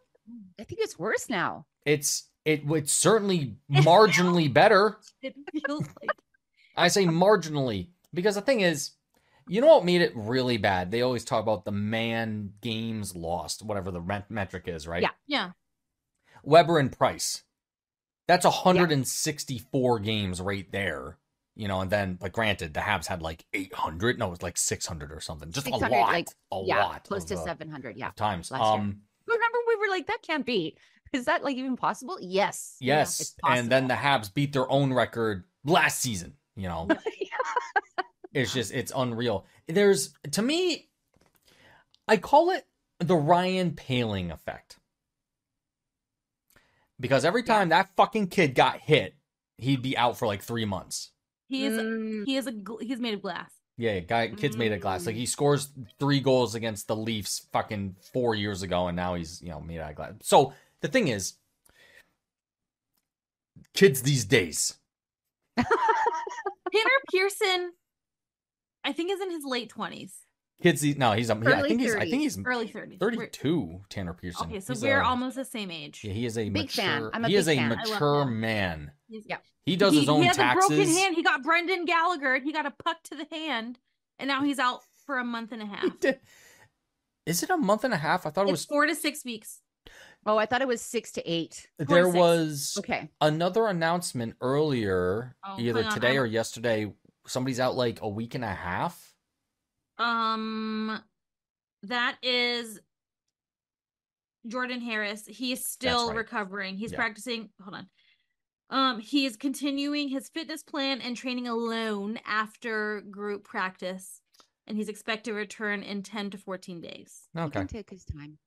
I think it's worse now. It's it would certainly marginally better. It feels like I say marginally because the thing is. You know what made it really bad? They always talk about the man games lost, whatever the metric is, right? Yeah. Yeah. Weber and Price. That's one hundred sixty-four yeah. games right there. You know, and then, but granted, the Habs had like eight hundred. No, it was like six hundred or something. Just a lot. Like, a yeah, lot. Close of, to seven hundred. Yeah. Times. Um, Remember, we were like, that can't be. Is that like even possible? Yes. Yes. Yeah, it's possible. And then the Habs beat their own record last season, you know? It's just, it's unreal. There's, to me, I call it the Ryan Poehling effect. Because every time that fucking kid got hit, he'd be out for like three months. He is, mm. he is a, he's made of glass. Yeah, guy, kid's made of glass. Like he scores three goals against the Leafs fucking four years ago, and now he's, you know, made out of glass. So the thing is, kids these days. Tanner Pearson. I think he's in his late twenties. Kids, no, he's um, yeah, I think he's I think he's early thirties. thirty-two, Tanner Pearson. Okay, so he's we're a, almost the same age. Yeah, he is a big mature, fan. I'm a he big is a fan. mature man. Yeah, he does he, his own he has taxes. He had a broken hand. He got Brendan Gallagher. He got a puck to the hand, and now he's out for a month and a half. Is it a month and a half? I thought it it's was four to six weeks. Oh, I thought it was six to eight. There was okay. another announcement earlier, oh, either today or yesterday. Somebody's out like a week and a half. Um, that is Jordan Harris. He's still right. recovering. He's yeah. practicing. Hold on. Um, he is continuing his fitness plan and training alone after group practice, and he's expected to return in ten to fourteen days. Okay, he can take his time.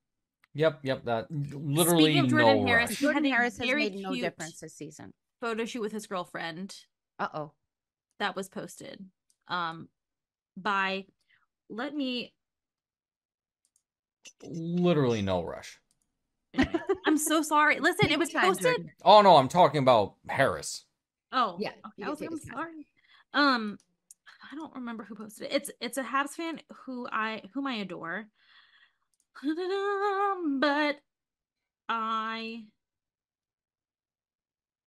Yep, yep. That literally. Speaking of Jordan no Harris, rush. Jordan Harris has made no difference this season. Photo shoot with his girlfriend. Uh oh, that was posted. Um, by let me. Literally no rush. Anyway, I'm so sorry. Listen, it was posted. Oh no, I'm talking about Harris. Oh yeah, okay. I was like, I'm sorry. Um, I don't remember who posted it. It's it's a Habs fan who I whom I adore. But I,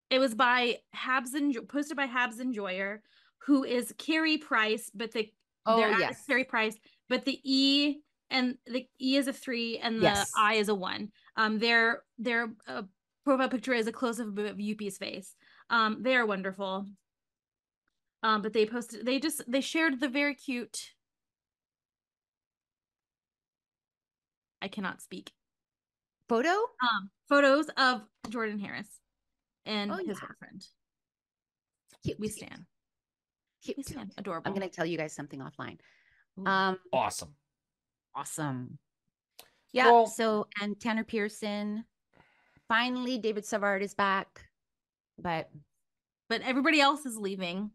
it was by Habs and posted by Habs Enjoyer, who is Carey Price, but the oh yes, Carey Price, but the E and the E is a three and the yes. I is a one. Um, their their uh, profile picture is a close up of U P's face. Um, they are wonderful. Um, but they posted, they just they shared the very cute. I cannot speak. Photo? Um, photos of Jordan Harris and oh, his yeah. girlfriend. Cute. We stand. Cute. We stand. Adorable. I'm going to tell you guys something offline. Um, awesome. Awesome. Yeah. Well, so, and Tanner Pearson. Finally, David Savard is back. But. But everybody else is leaving.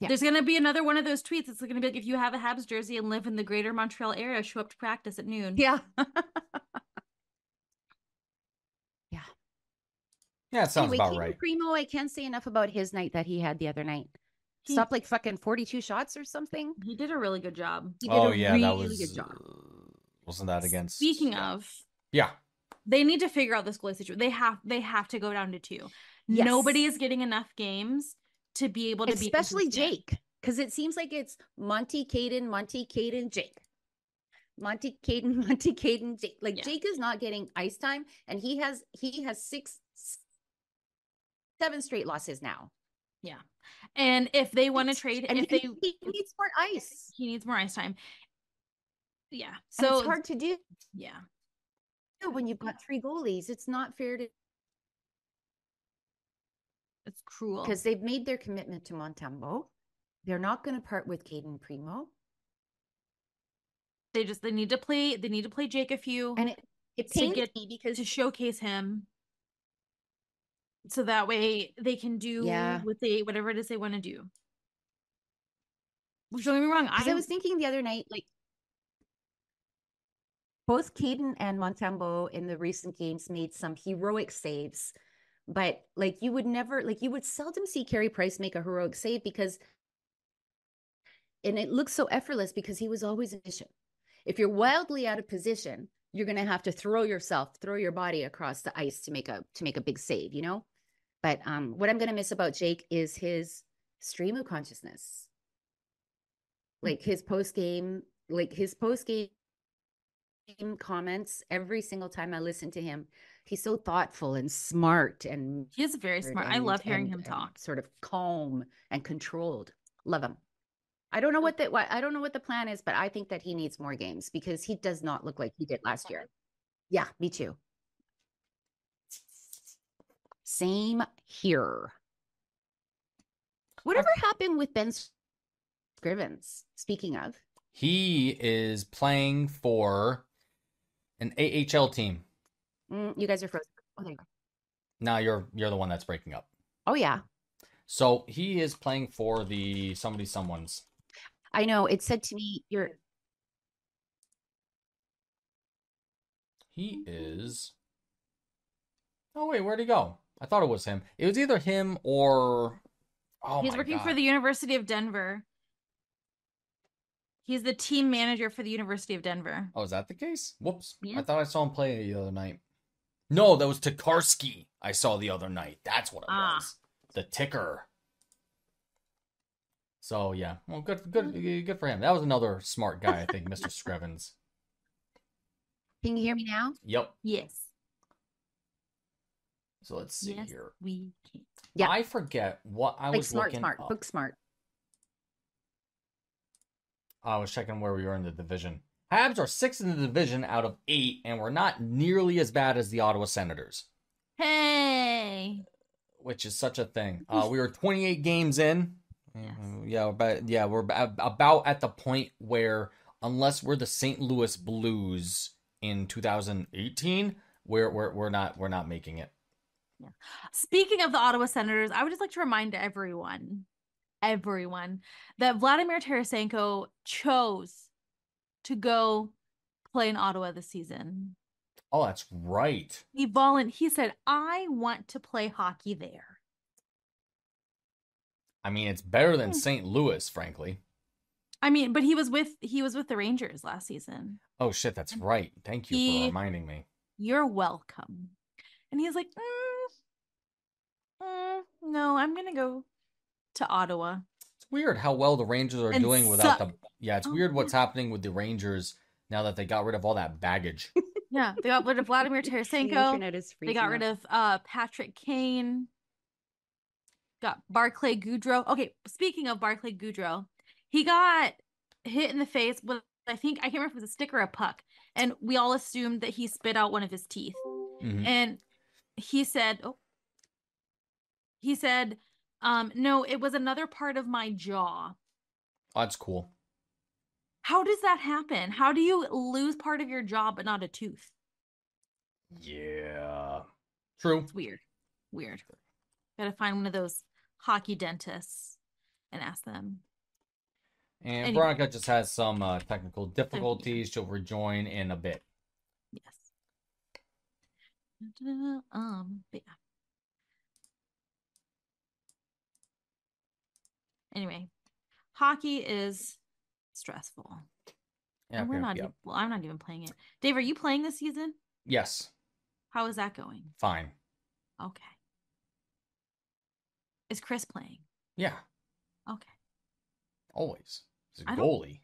Yeah. There's going to be another one of those tweets. It's going to be like, if you have a Habs jersey and live in the greater Montreal area, show up to practice at noon. Yeah. yeah. Yeah, it sounds anyway, about King right. Primo, I can't say enough about his night that he had the other night. He, Stopped like fucking forty-two shots or something. He did a really good job. He did oh, a yeah, really, that was, really good job. Wasn't that against... Speaking yeah. of... Yeah. They need to figure out this goalie situation. They have, they have to go down to two. Yes. Nobody is getting enough games to be able to be especially Jake, because it seems like it's Monty, Kaiden, Monty, Kaiden, Jake, Monty, Kaiden, Monty, Kaiden, Jake. Like yeah. Jake is not getting ice time, and he has he has six, seven straight losses now. Yeah, and if they want to trade, and if he, they he needs more ice, he needs more ice time. Yeah, so and it's hard to do. Yeah, when you've got three goalies, it's not fair to. It's cruel. Because they've made their commitment to Montembeault. They're not going to part with Kaiden Primo. They just, they need to play, they need to play Jake a few. And it, it pains get, me because to showcase him. So that way they can do yeah. what they, whatever it is they want to do. Well, don't get me wrong. I was thinking the other night, like, both Kaiden and Montembeault in the recent games made some heroic saves. But like you would never, like you would seldom see Carey Price make a heroic save because, and it looks so effortless because he was always in position. If you're wildly out of position, you're going to have to throw yourself, throw your body across the ice to make a, to make a big save, you know? But um, what I'm going to miss about Jake is his stream of consciousness. Like his post game, like his post game comments every single time I listen to him. He's so thoughtful and smart, and he's very smart. And, I love hearing and, him talk. Sort of calm and controlled. Love him. I don't know what the what I don't know what the plan is, but I think that he needs more games because he does not look like he did last year. Yeah, me too. Same here. Whatever okay. happened with Ben Scrivens? Speaking of, he is playing for an A H L team. Mm, you guys are frozen. Oh, there you go. Now you're you're the one that's breaking up. Oh yeah. So he is playing for the somebody someone's. I know. It said to me, "You're." He is. Oh wait, where'd he go? I thought it was him. It was either him or. Oh, he's my working God. for the University of Denver. He's the team manager for the University of Denver. Oh, is that the case? Whoops! Yeah. I thought I saw him play the other night. No, that was Tokarski I saw the other night. That's what it ah. was. The ticker. So yeah, well, good, good, good for him. That was another smart guy, I think, Mister Scrivens. Can you hear me now? Yep. Yes. So let's see yes, here. We can. Yeah. I forget what I like was smart, looking smart, up. Book smart. I was checking where we were in the division. Habs are six in the division out of eight, and we're not nearly as bad as the Ottawa Senators. Hey. Which is such a thing. Uh, we were twenty-eight games in. Yes. Yeah, but yeah, we're about at the point where, unless we're the Saint Louis Blues in two thousand eighteen, we're we're we're not we're not making it. Yeah. Speaking of the Ottawa Senators, I would just like to remind everyone, everyone, that Vladimir Tarasenko chose to go play in Ottawa this season. Oh, that's right. He volunteered. He said, "I want to play hockey there." I mean, it's better than Saint Louis, frankly. I mean, but he was with he was with the Rangers last season. Oh, shit, that's right. Thank you he, for reminding me. You're welcome. And he's like, mm, mm, no, I'm going to go to Ottawa. It's weird how well the Rangers are and doing suck. without the... Yeah, it's oh, weird what's yeah. happening with the Rangers now that they got rid of all that baggage. Yeah, they got rid of Vladimir Tarasenko. They got rid of uh, Patrick Kane. Got Barclay Goodrow. Okay, speaking of Barclay Goodrow, he got hit in the face with, I think, I can't remember if it was a stick or a puck. And we all assumed that he spit out one of his teeth. Mm-hmm. And he said, oh, he said, um, no, it was another part of my jaw. Oh, that's cool. How does that happen? How do you lose part of your jaw but not a tooth? Yeah. True. It's weird. Weird. Gotta find one of those hockey dentists and ask them. And anyway. Veronica just has some uh, technical difficulties. She'll rejoin in a bit. Yes. Um. But yeah. Anyway, hockey is stressful. Yeah, and we're not. Yeah. Even, well, I'm not even playing it. Dave, are you playing this season? Yes. How is that going? Fine. Okay. Is Chris playing? Yeah. Okay. Always. He's a I goalie.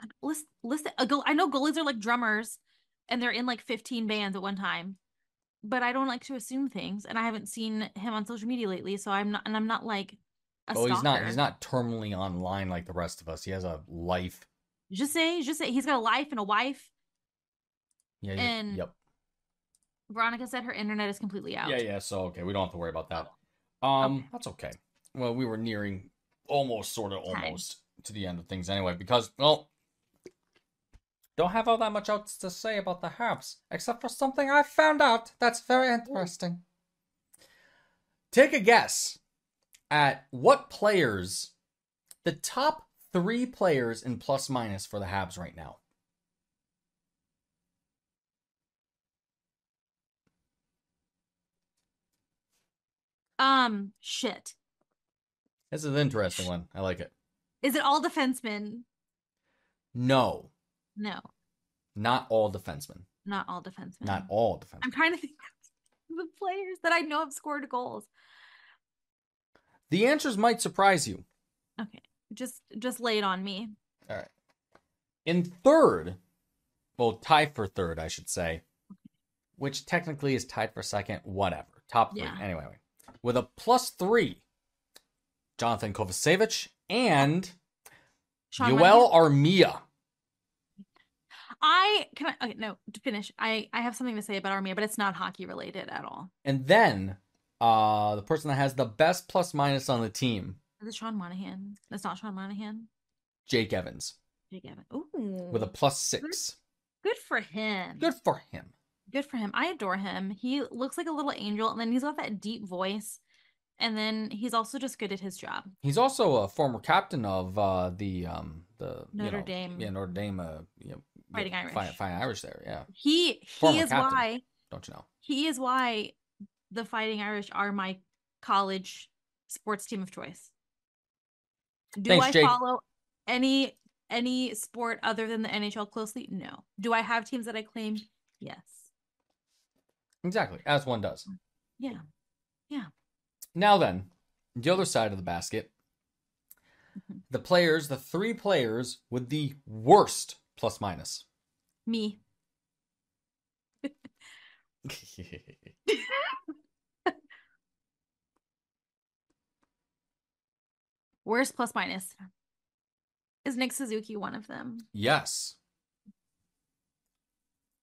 I listen, listen a goal, I know goalies are like drummers and they're in like fifteen bands at one time, but I don't like to assume things, and I haven't seen him on social media lately, so I'm not, and I'm not like a Oh, stalker. he's not, he's not terminally online like the rest of us. He has a life. Just say, just say, he's got a life and a wife. Yeah. And yep. Veronica said her internet is completely out. Yeah, yeah, so okay, we don't have to worry about that. Um, okay. That's okay. Well, we were nearing almost, sort of almost Time. to the end of things anyway, because, well, don't have all that much else to say about the Habs, except for something I found out that's very interesting. Ooh. Take a guess at what players, the top three players in plus minus for the Habs right now. Um, shit. This is an interesting one. I like it. Is it all defensemen? No. No. Not all defensemen. Not all defensemen. Not all defensemen. I'm trying to think of the players that I know have scored goals. The answers might surprise you. Okay. Just, just lay it on me. All right. In third, well, tied for third, I should say, which technically is tied for second, whatever. Top three. Yeah. Anyway. With a plus three, Jonathan Kovacevic and Sean Yoel Armia. I can I okay, no to finish. I, I have something to say about Armia, but it's not hockey related at all. And then uh, the person that has the best plus minus on the team. Is it Sean Monahan? That's not Sean Monahan. Jake Evans. Jake Evans. Ooh. With a plus six. Good, good for him. Good for him. Good for him. I adore him. He looks like a little angel, and then he's got that deep voice, and then he's also just good at his job. He's also a former captain of uh, the um, the Notre you know, Dame, yeah, Notre Dame, uh, you know, Fighting Irish, Fighting Fight Irish. There, yeah. He he former is captain, why don't you know? He is why the Fighting Irish are my college sports team of choice. Do Thanks, I Jake. follow any any sport other than the N H L closely? No. Do I have teams that I claim? Yes. Exactly, as one does. Yeah, yeah. Now then, the other side of the basket. the players, the three players with the worst plus minus. Me. Worst plus minus. Is Nick Suzuki one of them? Yes.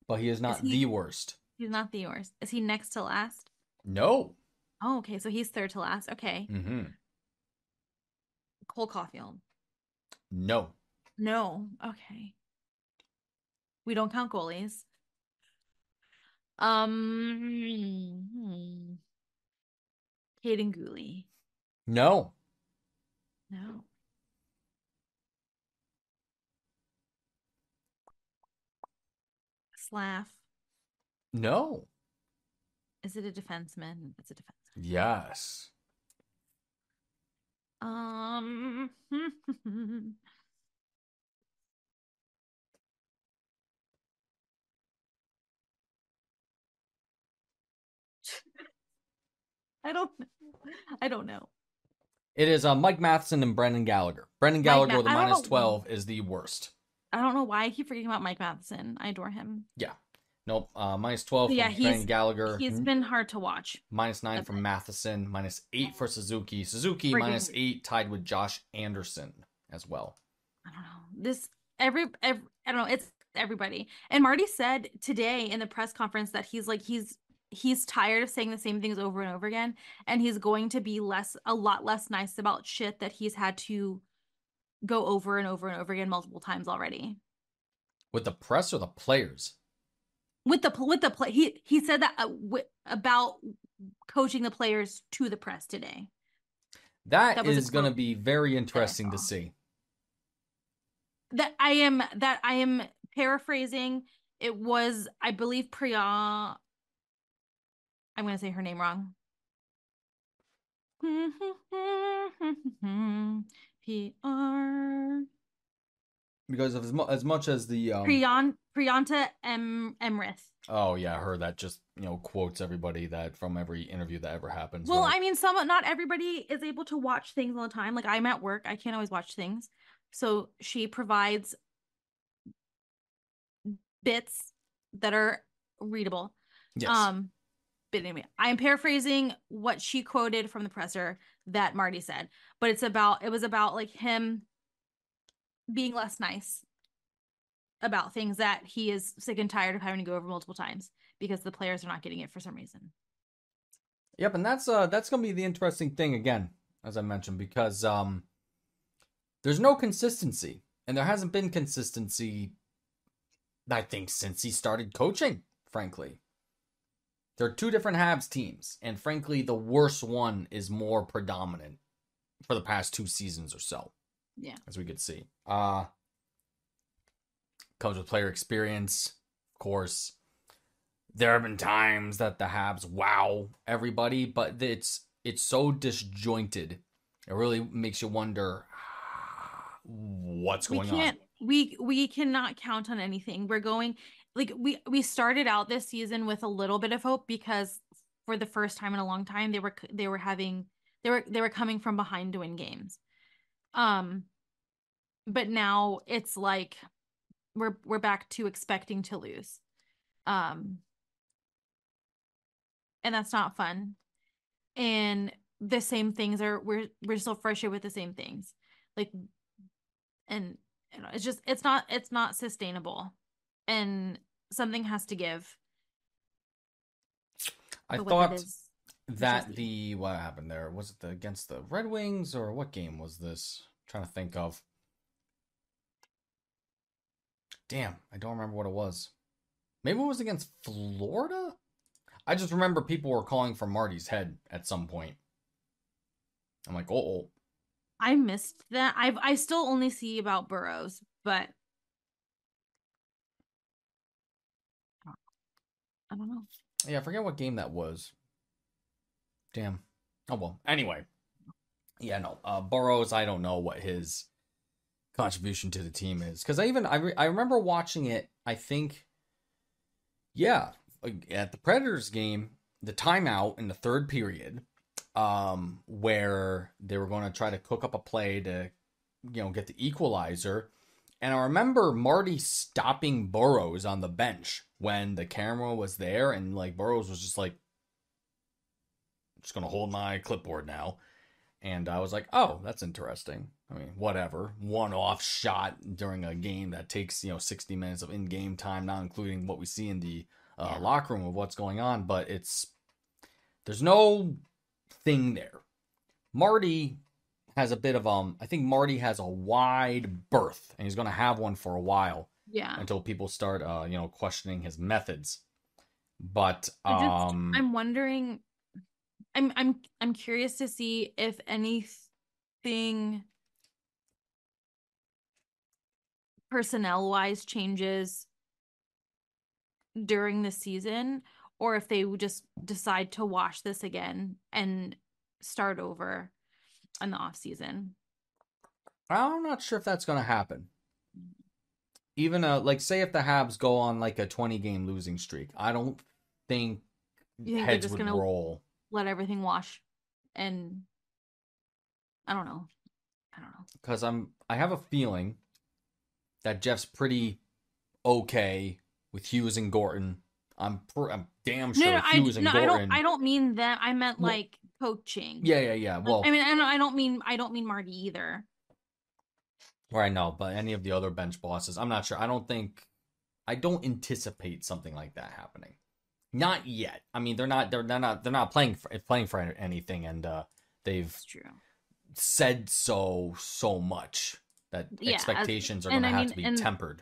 But he is not is he, the worst. He's not the worst. Is he next to last? No. Oh, okay. So he's third to last. Okay. Mm-hmm. Cole Caufield. No. No. Okay. We don't count goalies. Um, hmm. Kaiden Guhle. No. No. Slav. No. Is it a defenseman? It's a defenseman. Yes. Um. I don't know. I don't know. It is uh, Mike Matheson and Brendan Gallagher. Brendan Gallagher Ma- with a minus know. twelve is the worst. I don't know why I keep forgetting about Mike Matheson. I adore him. Yeah. Nope. Uh, minus twelve yeah, from Brendan Gallagher. He's been hard to watch. Minus nine That's from it. Matheson. Minus eight for Suzuki. Suzuki Freaking. minus eight tied with Josh Anderson as well. I don't know. This, every, every, I don't know. It's everybody. And Marty said today in the press conference that he's like, he's, he's tired of saying the same things over and over again, and he's going to be less, a lot less nice about shit that he's had to go over and over and over again multiple times already. With the press or the players? With the with the play, he he said that uh, w- about coaching the players to the press today. That, that is going to be very interesting to see. That I am that I am paraphrasing. It was, I believe, Priya. I'm going to say her name wrong. P R. Because of as, mu- as much as the... Um... Priyan- Priyanta em- Emrith. Oh, yeah. Her that just, you know, quotes everybody that from every interview that ever happens. Well, right? I mean, some not everybody is able to watch things all the time. Like, I'm at work. I can't always watch things. So she provides bits that are readable. Yes. Um, But anyway, I'm paraphrasing what she quoted from the presser that Marty said, but it's about, it was about like him being less nice about things that he is sick and tired of having to go over multiple times because the players are not getting it for some reason. Yep. And that's, uh, that's going to be the interesting thing again, as I mentioned, because, um, there's no consistency, and there hasn't been consistency, I think, since he started coaching, frankly. There are two different Habs teams, and frankly, the worse one is more predominant for the past two seasons or so. Yeah. As we could see. Uh, comes with player experience, of course. There have been times that the Habs wow everybody, but it's it's so disjointed. It really makes you wonder what's going we can't, on. We, we cannot count on anything. We're going... Like we, we started out this season with a little bit of hope because for the first time in a long time, they were, they were having, they were, they were coming from behind to win games. Um, but now it's like, we're, we're back to expecting to lose. Um, and that's not fun. And the same things are, we're, we're still frustrated with the same things. Like, and you know, it's just, it's not, it's not sustainable. And something has to give. I thought that the... What happened there? Was it the, against the Red Wings? Or what game was this? I'm trying to think of. Damn, I don't remember what it was. Maybe it was against Florida? I just remember people were calling for Marty's head at some point. I'm like, uh-oh. I missed that. I've, I still only see about Burroughs, but... I don't know. Yeah, I forget what game that was. Damn. Oh, well. Anyway. Yeah, no. Uh, Burroughs, I don't know what his contribution to the team is. Because I even, I, re- I remember watching it, I think, yeah, at the Predators game, the timeout in the third period, um, where they were going to try to cook up a play to you know, get the equalizer. And I remember Marty stopping Burroughs on the bench when the camera was there, and like Burroughs was just like, I'm just going to hold my clipboard now. And I was like, oh, that's interesting. I mean, whatever. One-off shot during a game that takes, you know, sixty minutes of in-game time, not including what we see in the uh, yeah. locker room of what's going on. But it's, there's no thing there. Marty has a bit of, um, I think Marty has a wide berth, and he's going to have one for a while. Yeah. Until people start, uh, you know, questioning his methods. But um, I'm wondering... I'm I'm I'm curious to see if anything personnel wise changes during the season, or if they would just decide to wash this again and start over in the off season. I'm not sure if that's going to happen. Even a, like, say if the Habs go on like a twenty game losing streak, I don't think, think heads would gonna... roll. Let everything wash, and I don't know. I don't know. Because I'm, I have a feeling that Jeff's pretty okay with Hughes and Gorton. I'm, per, I'm damn sure no, no, Hughes I, and no, Gorton. I don't. I don't mean that. I meant like well, coaching. Yeah, yeah, yeah. Well, I mean, I don't, I don't mean, I don't mean Marty either. Right, no, but any of the other bench bosses, I'm not sure. I don't think, I don't anticipate something like that happening. Not yet. I mean, they're not. They're, they're not. They're not playing for playing for anything, and uh, they've said so so much that yeah, expectations as, are going to have mean, to be tempered.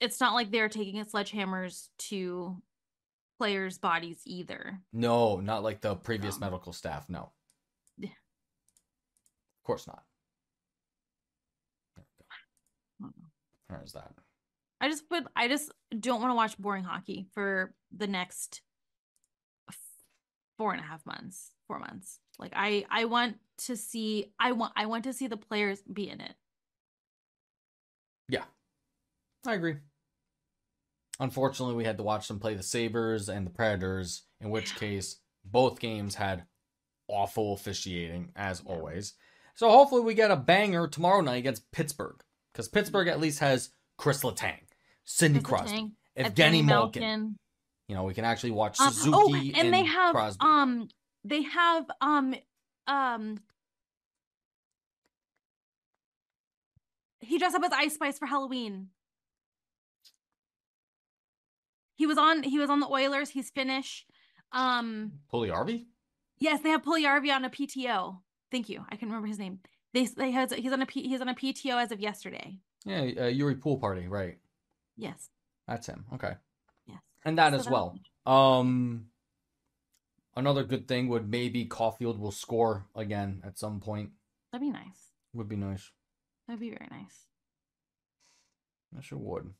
It's not like they're taking sledgehammers to players' bodies either. No, not like the previous no. medical staff. No. Yeah. Of course not. There we go. Where's that? I just put, I just don't want to watch boring hockey for the next four and a half months, four months. Like I, I want to see, I want, I want to see the players be in it. Yeah, I agree. Unfortunately, we had to watch them play the Sabres and the Predators, in which case both games had awful officiating as always. So hopefully we get a banger tomorrow night against Pittsburgh, because Pittsburgh at least has Chris Letang, Sidney Crosby, Evgeny Malkin. Malkin. You know, we can actually watch um, Suzuki oh, and, and they have, Crosby. Um, they have um, um. He dressed up as Ice Spice for Halloween. He was on. He was on the Oilers. He's Finnish. Um, Puljujarvi? Yes, they have Puljujarvi on a P T O. Thank you. I can remember his name. They they has he's on a P, he's on a P T O as of yesterday. Yeah, uh, Yuri Pool Party, right? Yes, that's him. Okay. Yes, and that so as well. Um, another good thing would maybe Caufield will score again at some point. That'd be nice. Would be nice. That'd be very nice. I sure would.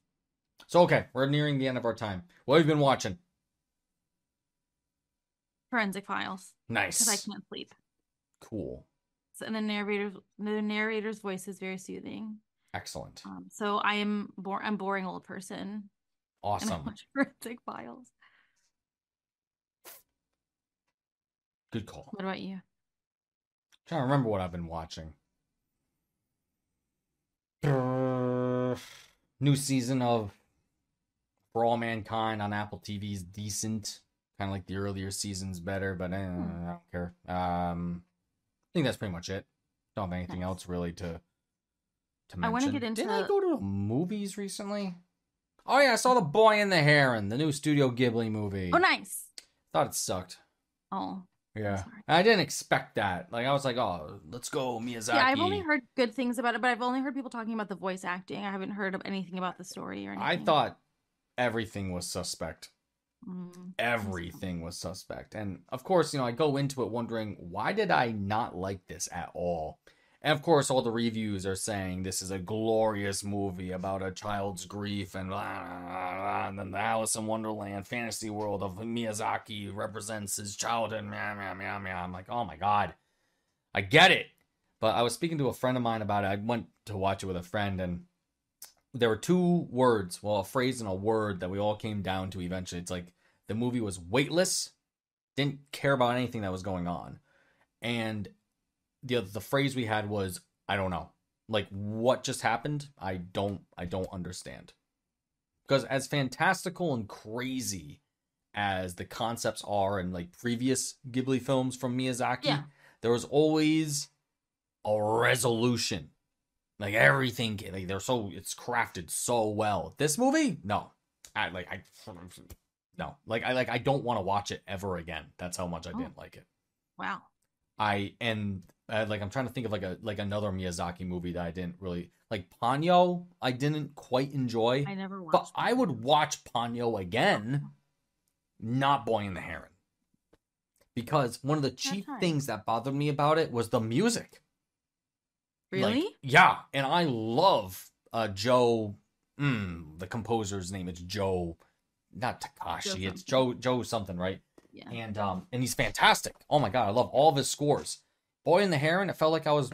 So okay, we're nearing the end of our time. What have you been watching? Forensic Files. Nice. Because I can't sleep. Cool. So, and the narrator's the narrator's voice is very soothing. Excellent. Um, so I am bo- I'm boring old person. Awesome. And I watch Forensic Files. Good call. What about you? I'm trying to remember what I've been watching. Uh, new season of For All Mankind on Apple T V is decent. Kind of like the earlier season's better, but eh, mm. I don't care. Um, I think that's pretty much it. Don't have anything nice. else really to... I want to get into. Did I go to movies recently? Oh yeah, I saw The Boy and the Heron, the new Studio Ghibli movie. Oh, nice. Thought it sucked. Oh. Yeah, I didn't expect that. Like I was like, oh, let's go Miyazaki. Yeah, I've only heard good things about it, but I've only heard people talking about the voice acting. I haven't heard of anything about the story or anything. I thought everything was suspect. Mm. Everything was suspect, and of course, you know, I go into it wondering why did I not like this at all. And of course, all the reviews are saying this is a glorious movie about a child's grief and blah, blah, blah, blah. And then the Alice in Wonderland fantasy world of Miyazaki represents his childhood. Meow, meow, meow, meow. I'm like, oh my God, I get it. But I was speaking to a friend of mine about it. I went to watch it with a friend, and there were two words, well, a phrase and a word that we all came down to eventually. It's like the movie was weightless, didn't care about anything that was going on. And The, the phrase we had was, I don't know. Like, what just happened? I don't, I don't understand. Because as fantastical and crazy as the concepts are in, like, previous Ghibli films from Miyazaki, yeah. there was always a resolution. Like, everything, like, they're so, it's crafted so well. This movie? No. I, like, I, no. Like, I, like, I don't want to watch it ever again. That's how much I oh. didn't like it. Wow. I, and... Uh, like I'm trying to think of like a like another Miyazaki movie that I didn't really like. Ponyo, I didn't quite enjoy. I never watched. But Ponyo. I would watch Ponyo again, not Boy and the Heron, because one of the cheap things that bothered me about it was the music. Really? Like, yeah, and I love uh, Joe. Mm, the composer's name is Joe, not Takashi. It's Joe Joe something, right? Yeah. And um, and he's fantastic. Oh my god, I love all of his scores. Boy and the Heron, it felt like I was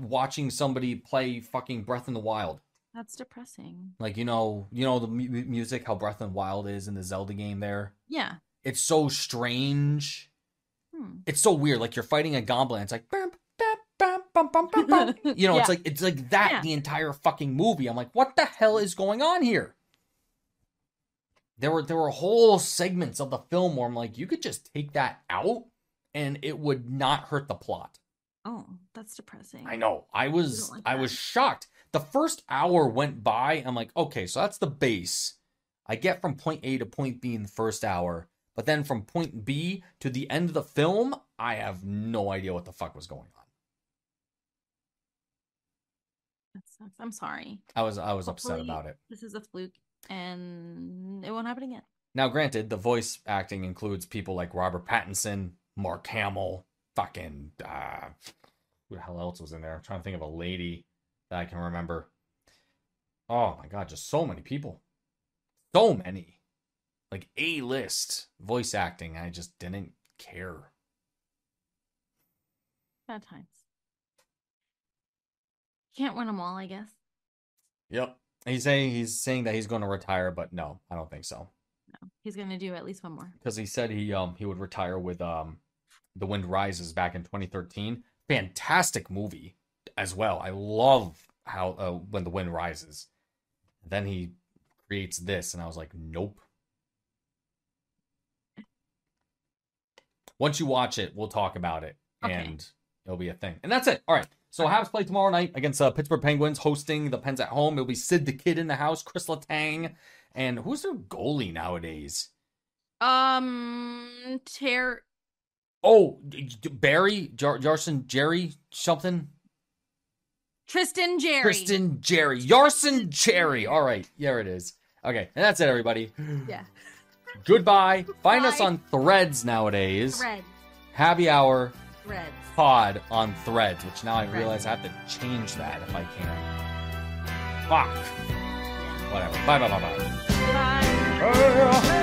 watching somebody play fucking Breath in the Wild. That's depressing. Like, you know, you know the mu music, how Breath in the Wild is in the Zelda game there? Yeah. It's so strange. Hmm. It's so weird. Like, you're fighting a goblin. It's like, bam, bam, bam, bam, bam, bam, bam. You know, yeah. it's like it's like that yeah. the entire fucking movie. I'm like, what the hell is going on here? There were, there were whole segments of the film where I'm like, you could just take that out. And it would not hurt the plot. Oh, that's depressing. I know. I was I was shocked. The first hour went by. I'm like, okay, so that's the base. I get from point A to point B in the first hour. But then from point B to the end of the film, I have no idea what the fuck was going on. That sucks. I'm sorry. I was I was upset about it. This is a fluke and it won't happen again. Now, granted, the voice acting includes people like Robert Pattinson, Mark Hamill, fucking, uh, who the hell else was in there? I'm trying to think of a lady that I can remember. Oh my God, just so many people. So many. Like A-list voice acting. I just didn't care. Bad times. Can't win them all, I guess. Yep. He's saying, he's saying that he's going to retire, but no, I don't think so. No, he's going to do at least one more. Because he said he um he would retire with um The Wind Rises back in twenty thirteen. Fantastic movie as well. I love how uh, When the Wind Rises. Then he creates this, and I was like, nope. Once you watch it, we'll talk about it, okay. and it'll be a thing. And that's it. All right. So okay. Habs play tomorrow night against uh, Pittsburgh Penguins, hosting the Pens at home. It'll be Sid the Kid in the house, Chris Letang. And who's their goalie nowadays? Um, Ter. Oh, Barry, Jar Jarson, Jerry, something. Tristan Jerry. Tristan Jerry. Jarson Jerry. All right. There it is. Okay. And that's it, everybody. Yeah. Goodbye. Find Bye. us on Threads nowadays. Threads. Happy Hour. Threads. Pod on Threads, which now Threads. I realize I have to change that if I can. Fuck. Whatever. Bye, bye, bye, bye. Bye. Bye.